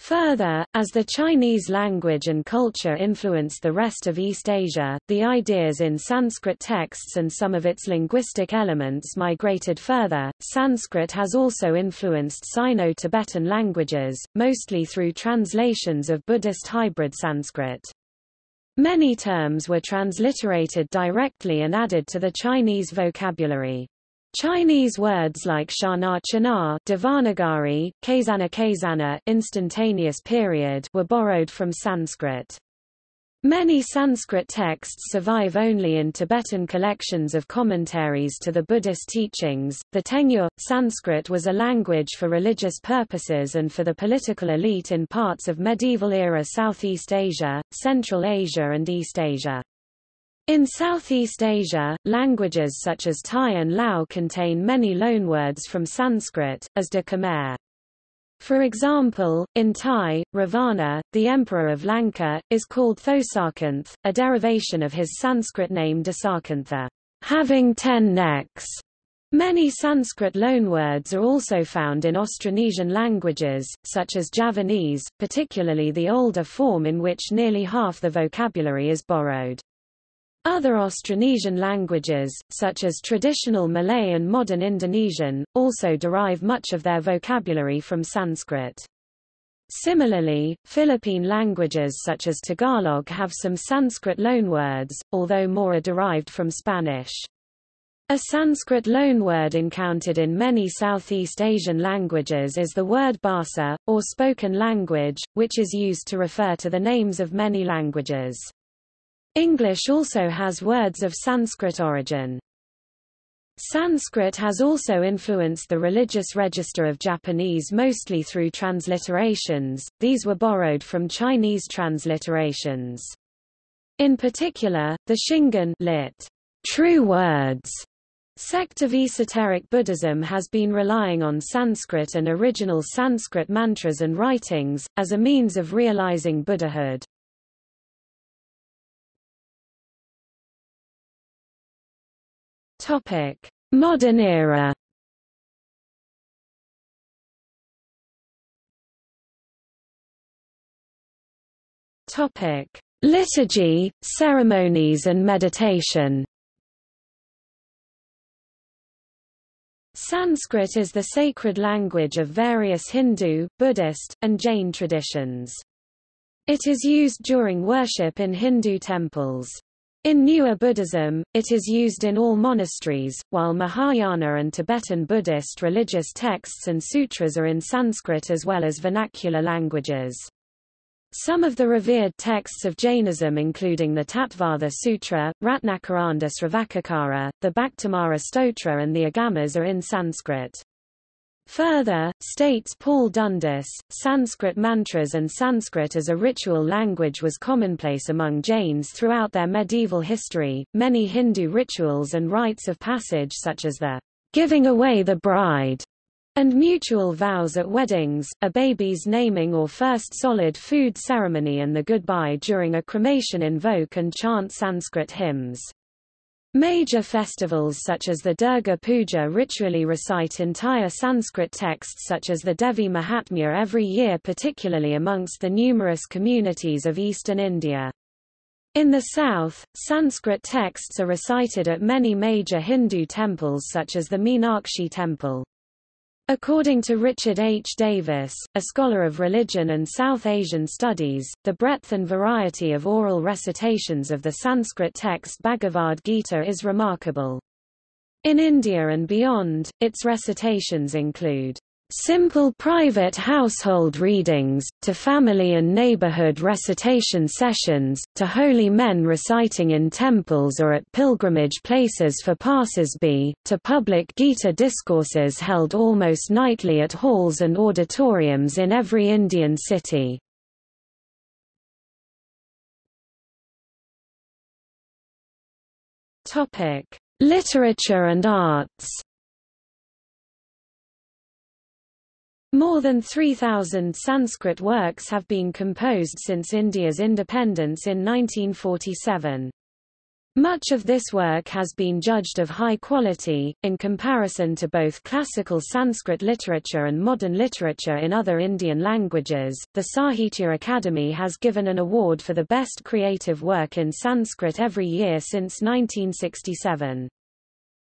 Further, as the Chinese language and culture influenced the rest of East Asia, the ideas in Sanskrit texts and some of its linguistic elements migrated further. Sanskrit has also influenced Sino-Tibetan languages, mostly through translations of Buddhist hybrid Sanskrit. Many terms were transliterated directly and added to the Chinese vocabulary. Chinese words like shana-chana, devanagari, kazana-kazana, instantaneous period were borrowed from Sanskrit. Many Sanskrit texts survive only in Tibetan collections of commentaries to the Buddhist teachings. The Tengyur. Sanskrit was a language for religious purposes and for the political elite in parts of medieval-era Southeast Asia, Central Asia and East Asia. In Southeast Asia, languages such as Thai and Lao contain many loanwords from Sanskrit, as do Khmer. For example, in Thai, Ravana, the emperor of Lanka, is called Thosakanth, a derivation of his Sanskrit name Dasakantha, having 10 necks. Many Sanskrit loanwords are also found in Austronesian languages, such as Javanese, particularly the older form in which nearly half the vocabulary is borrowed. Other Austronesian languages, such as traditional Malay and modern Indonesian, also derive much of their vocabulary from Sanskrit. Similarly, Philippine languages such as Tagalog have some Sanskrit loanwords, although more are derived from Spanish. A Sanskrit loanword encountered in many Southeast Asian languages is the word Bahasa, or spoken language, which is used to refer to the names of many languages. English also has words of Sanskrit origin. Sanskrit has also influenced the religious register of Japanese mostly through transliterations. These were borrowed from Chinese transliterations. In particular, the Shingon, lit. True words, sect of esoteric Buddhism has been relying on Sanskrit and original Sanskrit mantras and writings, as a means of realizing Buddhahood. Modern era. Liturgy, ceremonies and meditation. Sanskrit is the sacred language of various Hindu, Buddhist, and Jain traditions. It is used during worship in Hindu temples. In newer Buddhism, it is used in all monasteries, while Mahayana and Tibetan Buddhist religious texts and sutras are in Sanskrit as well as vernacular languages. Some of the revered texts of Jainism, including the Tattvada Sutra, Ratnakaranda Sravakakara, the Bhaktamara Stotra and the Agamas, are in Sanskrit. Further, states Paul Dundas, Sanskrit mantras and Sanskrit as a ritual language was commonplace among Jains throughout their medieval history. Many Hindu rituals and rites of passage, such as the giving away the bride and mutual vows at weddings, a baby's naming or first solid food ceremony, and the goodbye during a cremation, invoke and chant Sanskrit hymns. Major festivals such as the Durga Puja ritually recite entire Sanskrit texts such as the Devi Mahatmya every year, particularly amongst the numerous communities of eastern India. In the south, Sanskrit texts are recited at many major Hindu temples such as the Meenakshi Temple. According to Richard H. Davis, a scholar of religion and South Asian studies, the breadth and variety of oral recitations of the Sanskrit text Bhagavad Gita is remarkable. In India and beyond, its recitations include simple private household readings, to family and neighborhood recitation sessions, to holy men reciting in temples or at pilgrimage places for passers-by, to public Gita discourses held almost nightly at halls and auditoriums in every Indian city. Literature and arts. More than 3,000 Sanskrit works have been composed since India's independence in 1947. Much of this work has been judged of high quality, in comparison to both classical Sanskrit literature and modern literature in other Indian languages. The Sahitya Akademi has given an award for the best creative work in Sanskrit every year since 1967.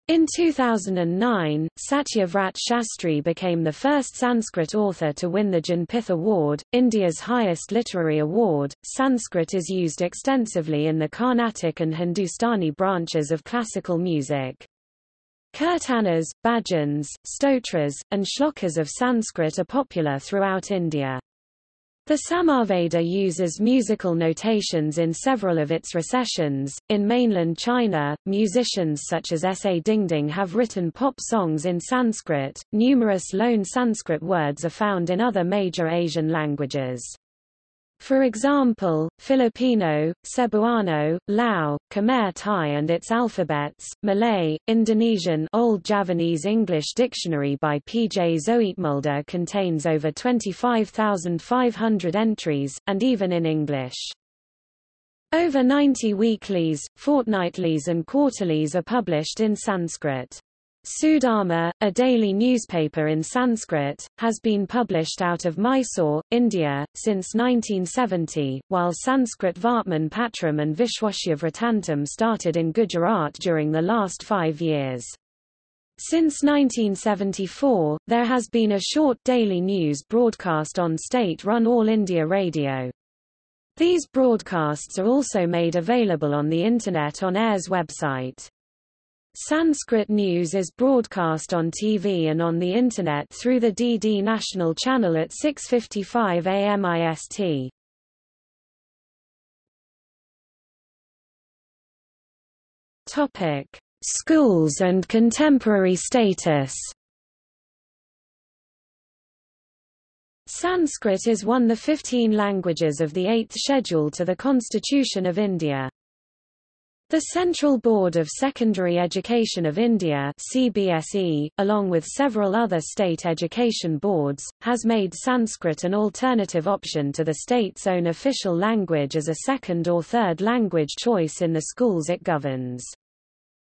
In 2009, Satyavrat Shastri became the first Sanskrit author to win the Janpith Award, India's highest literary award. Sanskrit is used extensively in the Carnatic and Hindustani branches of classical music. Kirtanas, bhajans, stotras, and shlokas of Sanskrit are popular throughout India. The Samaveda uses musical notations in several of its recitations. In mainland China, musicians such as S.A. Dingding have written pop songs in Sanskrit. Numerous loan Sanskrit words are found in other major Asian languages. For example, Filipino, Cebuano, Lao, Khmer Thai and its alphabets, Malay, Indonesian. Old Javanese English Dictionary by P. J. Zoetmulder contains over 25,500 entries, and even in English. Over 90 weeklies, fortnightlies and quarterlies are published in Sanskrit. Sudharma, a daily newspaper in Sanskrit, has been published out of Mysore, India, since 1970, while Sanskrit Vartman Patram and Vishwashya Vrattantam started in Gujarat during the last 5 years. Since 1974, there has been a short daily news broadcast on state-run All India Radio. These broadcasts are also made available on the Internet on AIR's website. Sanskrit news is broadcast on TV and on the Internet through the DD National Channel at 6:55 a.m. IST. Topic: Schools and contemporary status. Sanskrit is one of the 15 languages of the 8th Schedule to the Constitution of India. The Central Board of Secondary Education of India (CBSE), along with several other state education boards, has made Sanskrit an alternative option to the state's own official language as a second or third language choice in the schools it governs.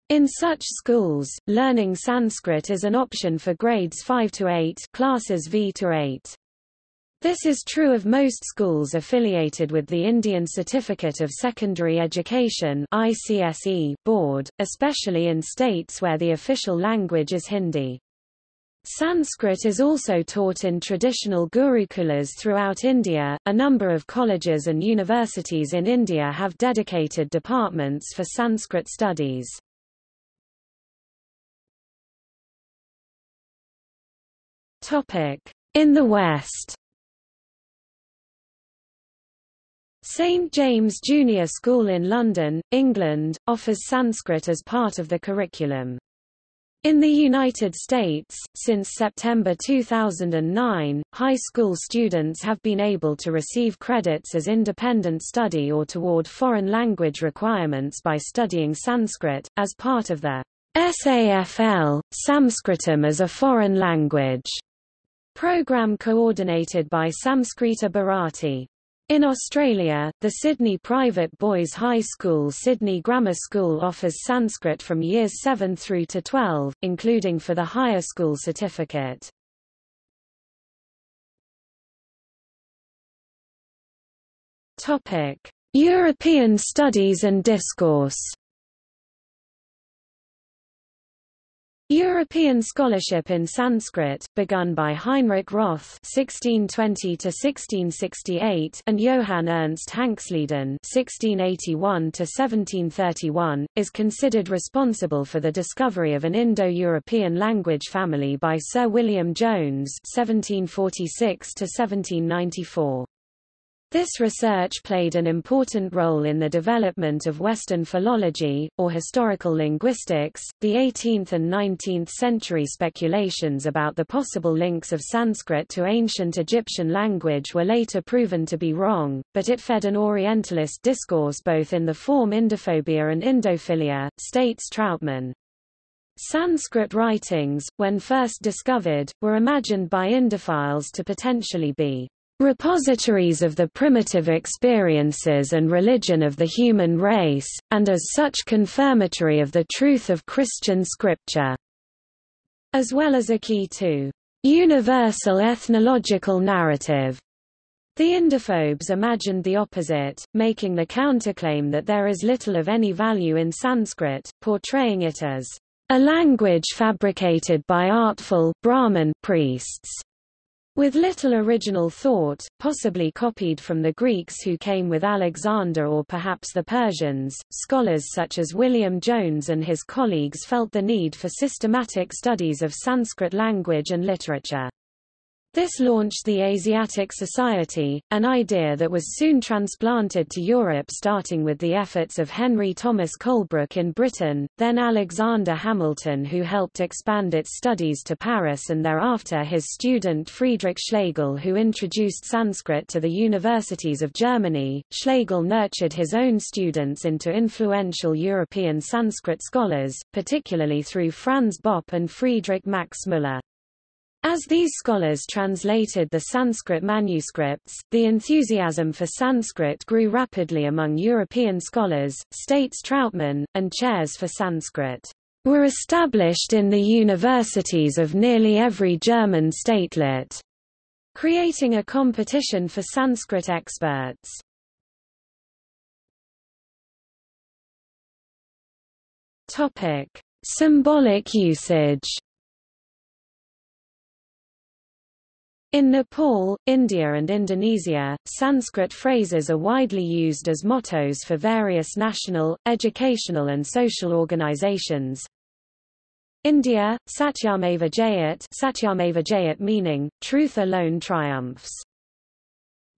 In such schools, learning Sanskrit is an option for grades 5 to 8, classes V to 8. This is true of most schools affiliated with the Indian Certificate of Secondary Education (ICSE) board, especially in states where the official language is Hindi. Sanskrit is also taught in traditional gurukulas throughout India. A number of colleges and universities in India have dedicated departments for Sanskrit studies. Topic: In the West. St James Junior School in London, England, offers Sanskrit as part of the curriculum. In the United States, since September 2009, high school students have been able to receive credits as independent study or toward foreign language requirements by studying Sanskrit, as part of their SAFL, Sanskritam as a Foreign Language, program coordinated by Samskrita Bharati. In Australia, the Sydney Private Boys High School Sydney Grammar School offers Sanskrit from years 7 through to 12, including for the higher school certificate. Topic: European Studies and Discourse. European scholarship in Sanskrit, begun by Heinrich Roth (1620–1668) and Johann Ernst Hanksleden (1681–1731), is considered responsible for the discovery of an Indo-European language family by Sir William Jones (1746–1794). This research played an important role in the development of Western philology, or historical linguistics, the 18th and 19th century speculations about the possible links of Sanskrit to ancient Egyptian language were later proven to be wrong, but it fed an Orientalist discourse both in the form Indophobia and Indophilia, states Troutman. Sanskrit writings, when first discovered, were imagined by Indophiles to potentially be repositories of the primitive experiences and religion of the human race, and as such confirmatory of the truth of Christian scripture, as well as a key to universal ethnological narrative. The Indophobes imagined the opposite, making the counterclaim that there is little of any value in Sanskrit, portraying it as a language fabricated by artful Brahmin priests, with little original thought, possibly copied from the Greeks who came with Alexander or perhaps the Persians. Scholars such as William Jones and his colleagues felt the need for systematic studies of Sanskrit language and literature. This launched the Asiatic Society, an idea that was soon transplanted to Europe, starting with the efforts of Henry Thomas Colebrook in Britain, then Alexander Hamilton, who helped expand its studies to Paris, and thereafter his student Friedrich Schlegel, who introduced Sanskrit to the universities of Germany. Schlegel nurtured his own students into influential European Sanskrit scholars, particularly through Franz Bopp and Friedrich Max Müller. As these scholars translated the Sanskrit manuscripts, the enthusiasm for Sanskrit grew rapidly among European scholars, states Troutman, and chairs for Sanskrit were established in the universities of nearly every German statelet, creating a competition for Sanskrit experts. Topic: Symbolic usage. In Nepal, India and Indonesia, Sanskrit phrases are widely used as mottos for various national, educational and social organizations. India, Satyameva Jayate, meaning, truth alone triumphs.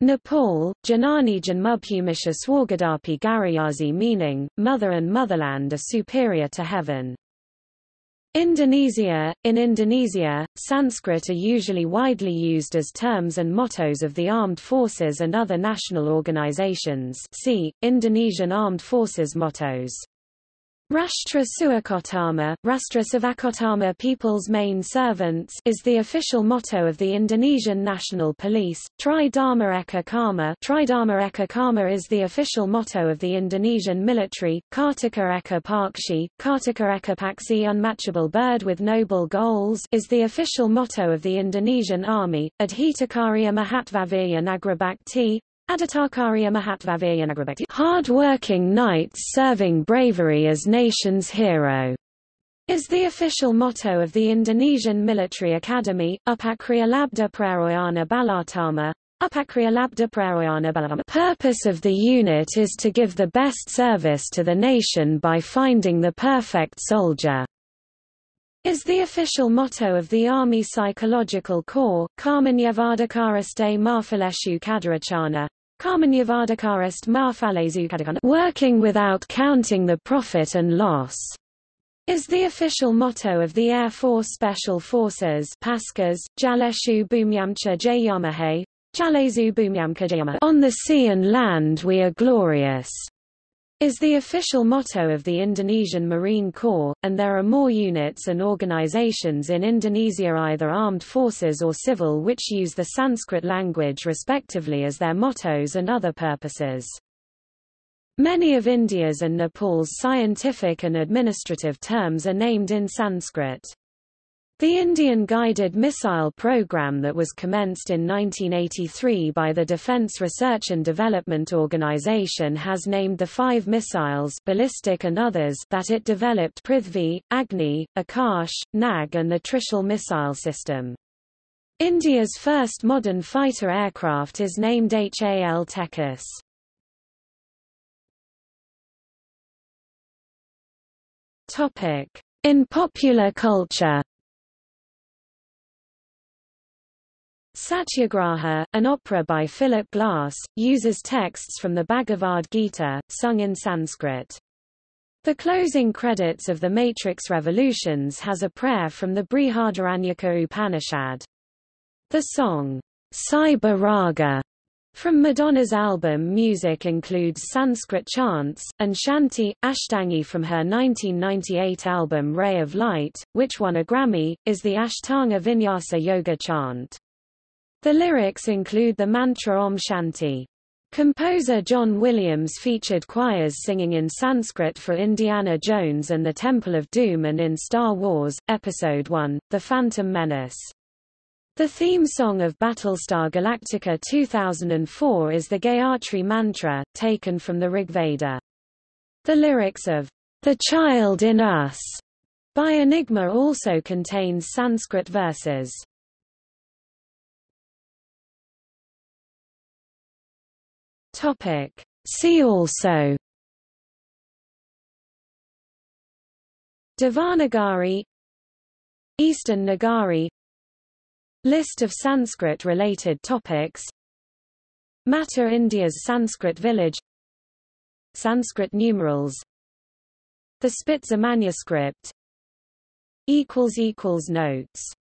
Nepal, Janani Janmubhumisha Swargadapi Garayazi, meaning, mother and motherland are superior to heaven. Indonesia. In Indonesia, Sanskrit are usually widely used as terms and mottos of the armed forces and other national organizations. See Indonesian Armed Forces mottos. Rashtra Suakotama, Rashtra Savakotama, People's Main Servants, is the official motto of the Indonesian National Police. Tridharma Eka Karma, Tridharma Eka Karma is the official motto of the Indonesian military. Kartika Eka Pakshi, Kartika Eka Paksi, unmatchable bird with noble goals, is the official motto of the Indonesian Army. Adhitakarya Mahatvavirya Nagrabakti, hard-working knights serving bravery as nation's hero, is the official motto of the Indonesian Military Academy. Upakriya Labda Praroyana Balatama, Upakriya Labda Praroyana Balatama. Purpose of the unit is to give the best service to the nation by finding the perfect soldier, is the official motto of the Army Psychological Corps. Karmanyavadakaraste Marfileshu Kadarachana, Karmanyavadikarast Maafalezukadakan, working without counting the profit and loss, is the official motto of the Air Force Special Forces Paskas, Jaleshu Bumyamcha Jayamahe, Jalezu Bumyamka Jayama, on the sea and land we are glorious, is the official motto of the Indonesian Marine Corps, and there are more units and organizations in Indonesia, either armed forces or civil, which use the Sanskrit language respectively as their mottos and other purposes. Many of India's and Nepal's scientific and administrative terms are named in Sanskrit. The Indian guided missile program that was commenced in 1983 by the Defense Research and Development Organization has named the 5 missiles, ballistic and others, that it developed Prithvi, Agni, Akash, Nag and the Trishul missile system. India's first modern fighter aircraft is named HAL Tejas. Topic: in popular culture. Satyagraha, an opera by Philip Glass, uses texts from the Bhagavad Gita, sung in Sanskrit. The closing credits of The Matrix Revolutions has a prayer from the Brihadaranyaka Upanishad. The song, Saiba Raga, from Madonna's album Music includes Sanskrit chants, and Shanti, Ashtangi from her 1998 album Ray of Light, which won a Grammy, is the Ashtanga Vinyasa Yoga chant. The lyrics include the mantra Om Shanti. Composer John Williams featured choirs singing in Sanskrit for Indiana Jones and the Temple of Doom and in Star Wars, Episode I, The Phantom Menace. The theme song of Battlestar Galactica 2004 is the Gayatri Mantra, taken from the Rigveda. The lyrics of The Child in Us by Enigma also contains Sanskrit verses. See also: Devanagari, Eastern Nagari, list of Sanskrit-related topics, Matter India's Sanskrit village, Sanskrit numerals, the Spitzer manuscript. Notes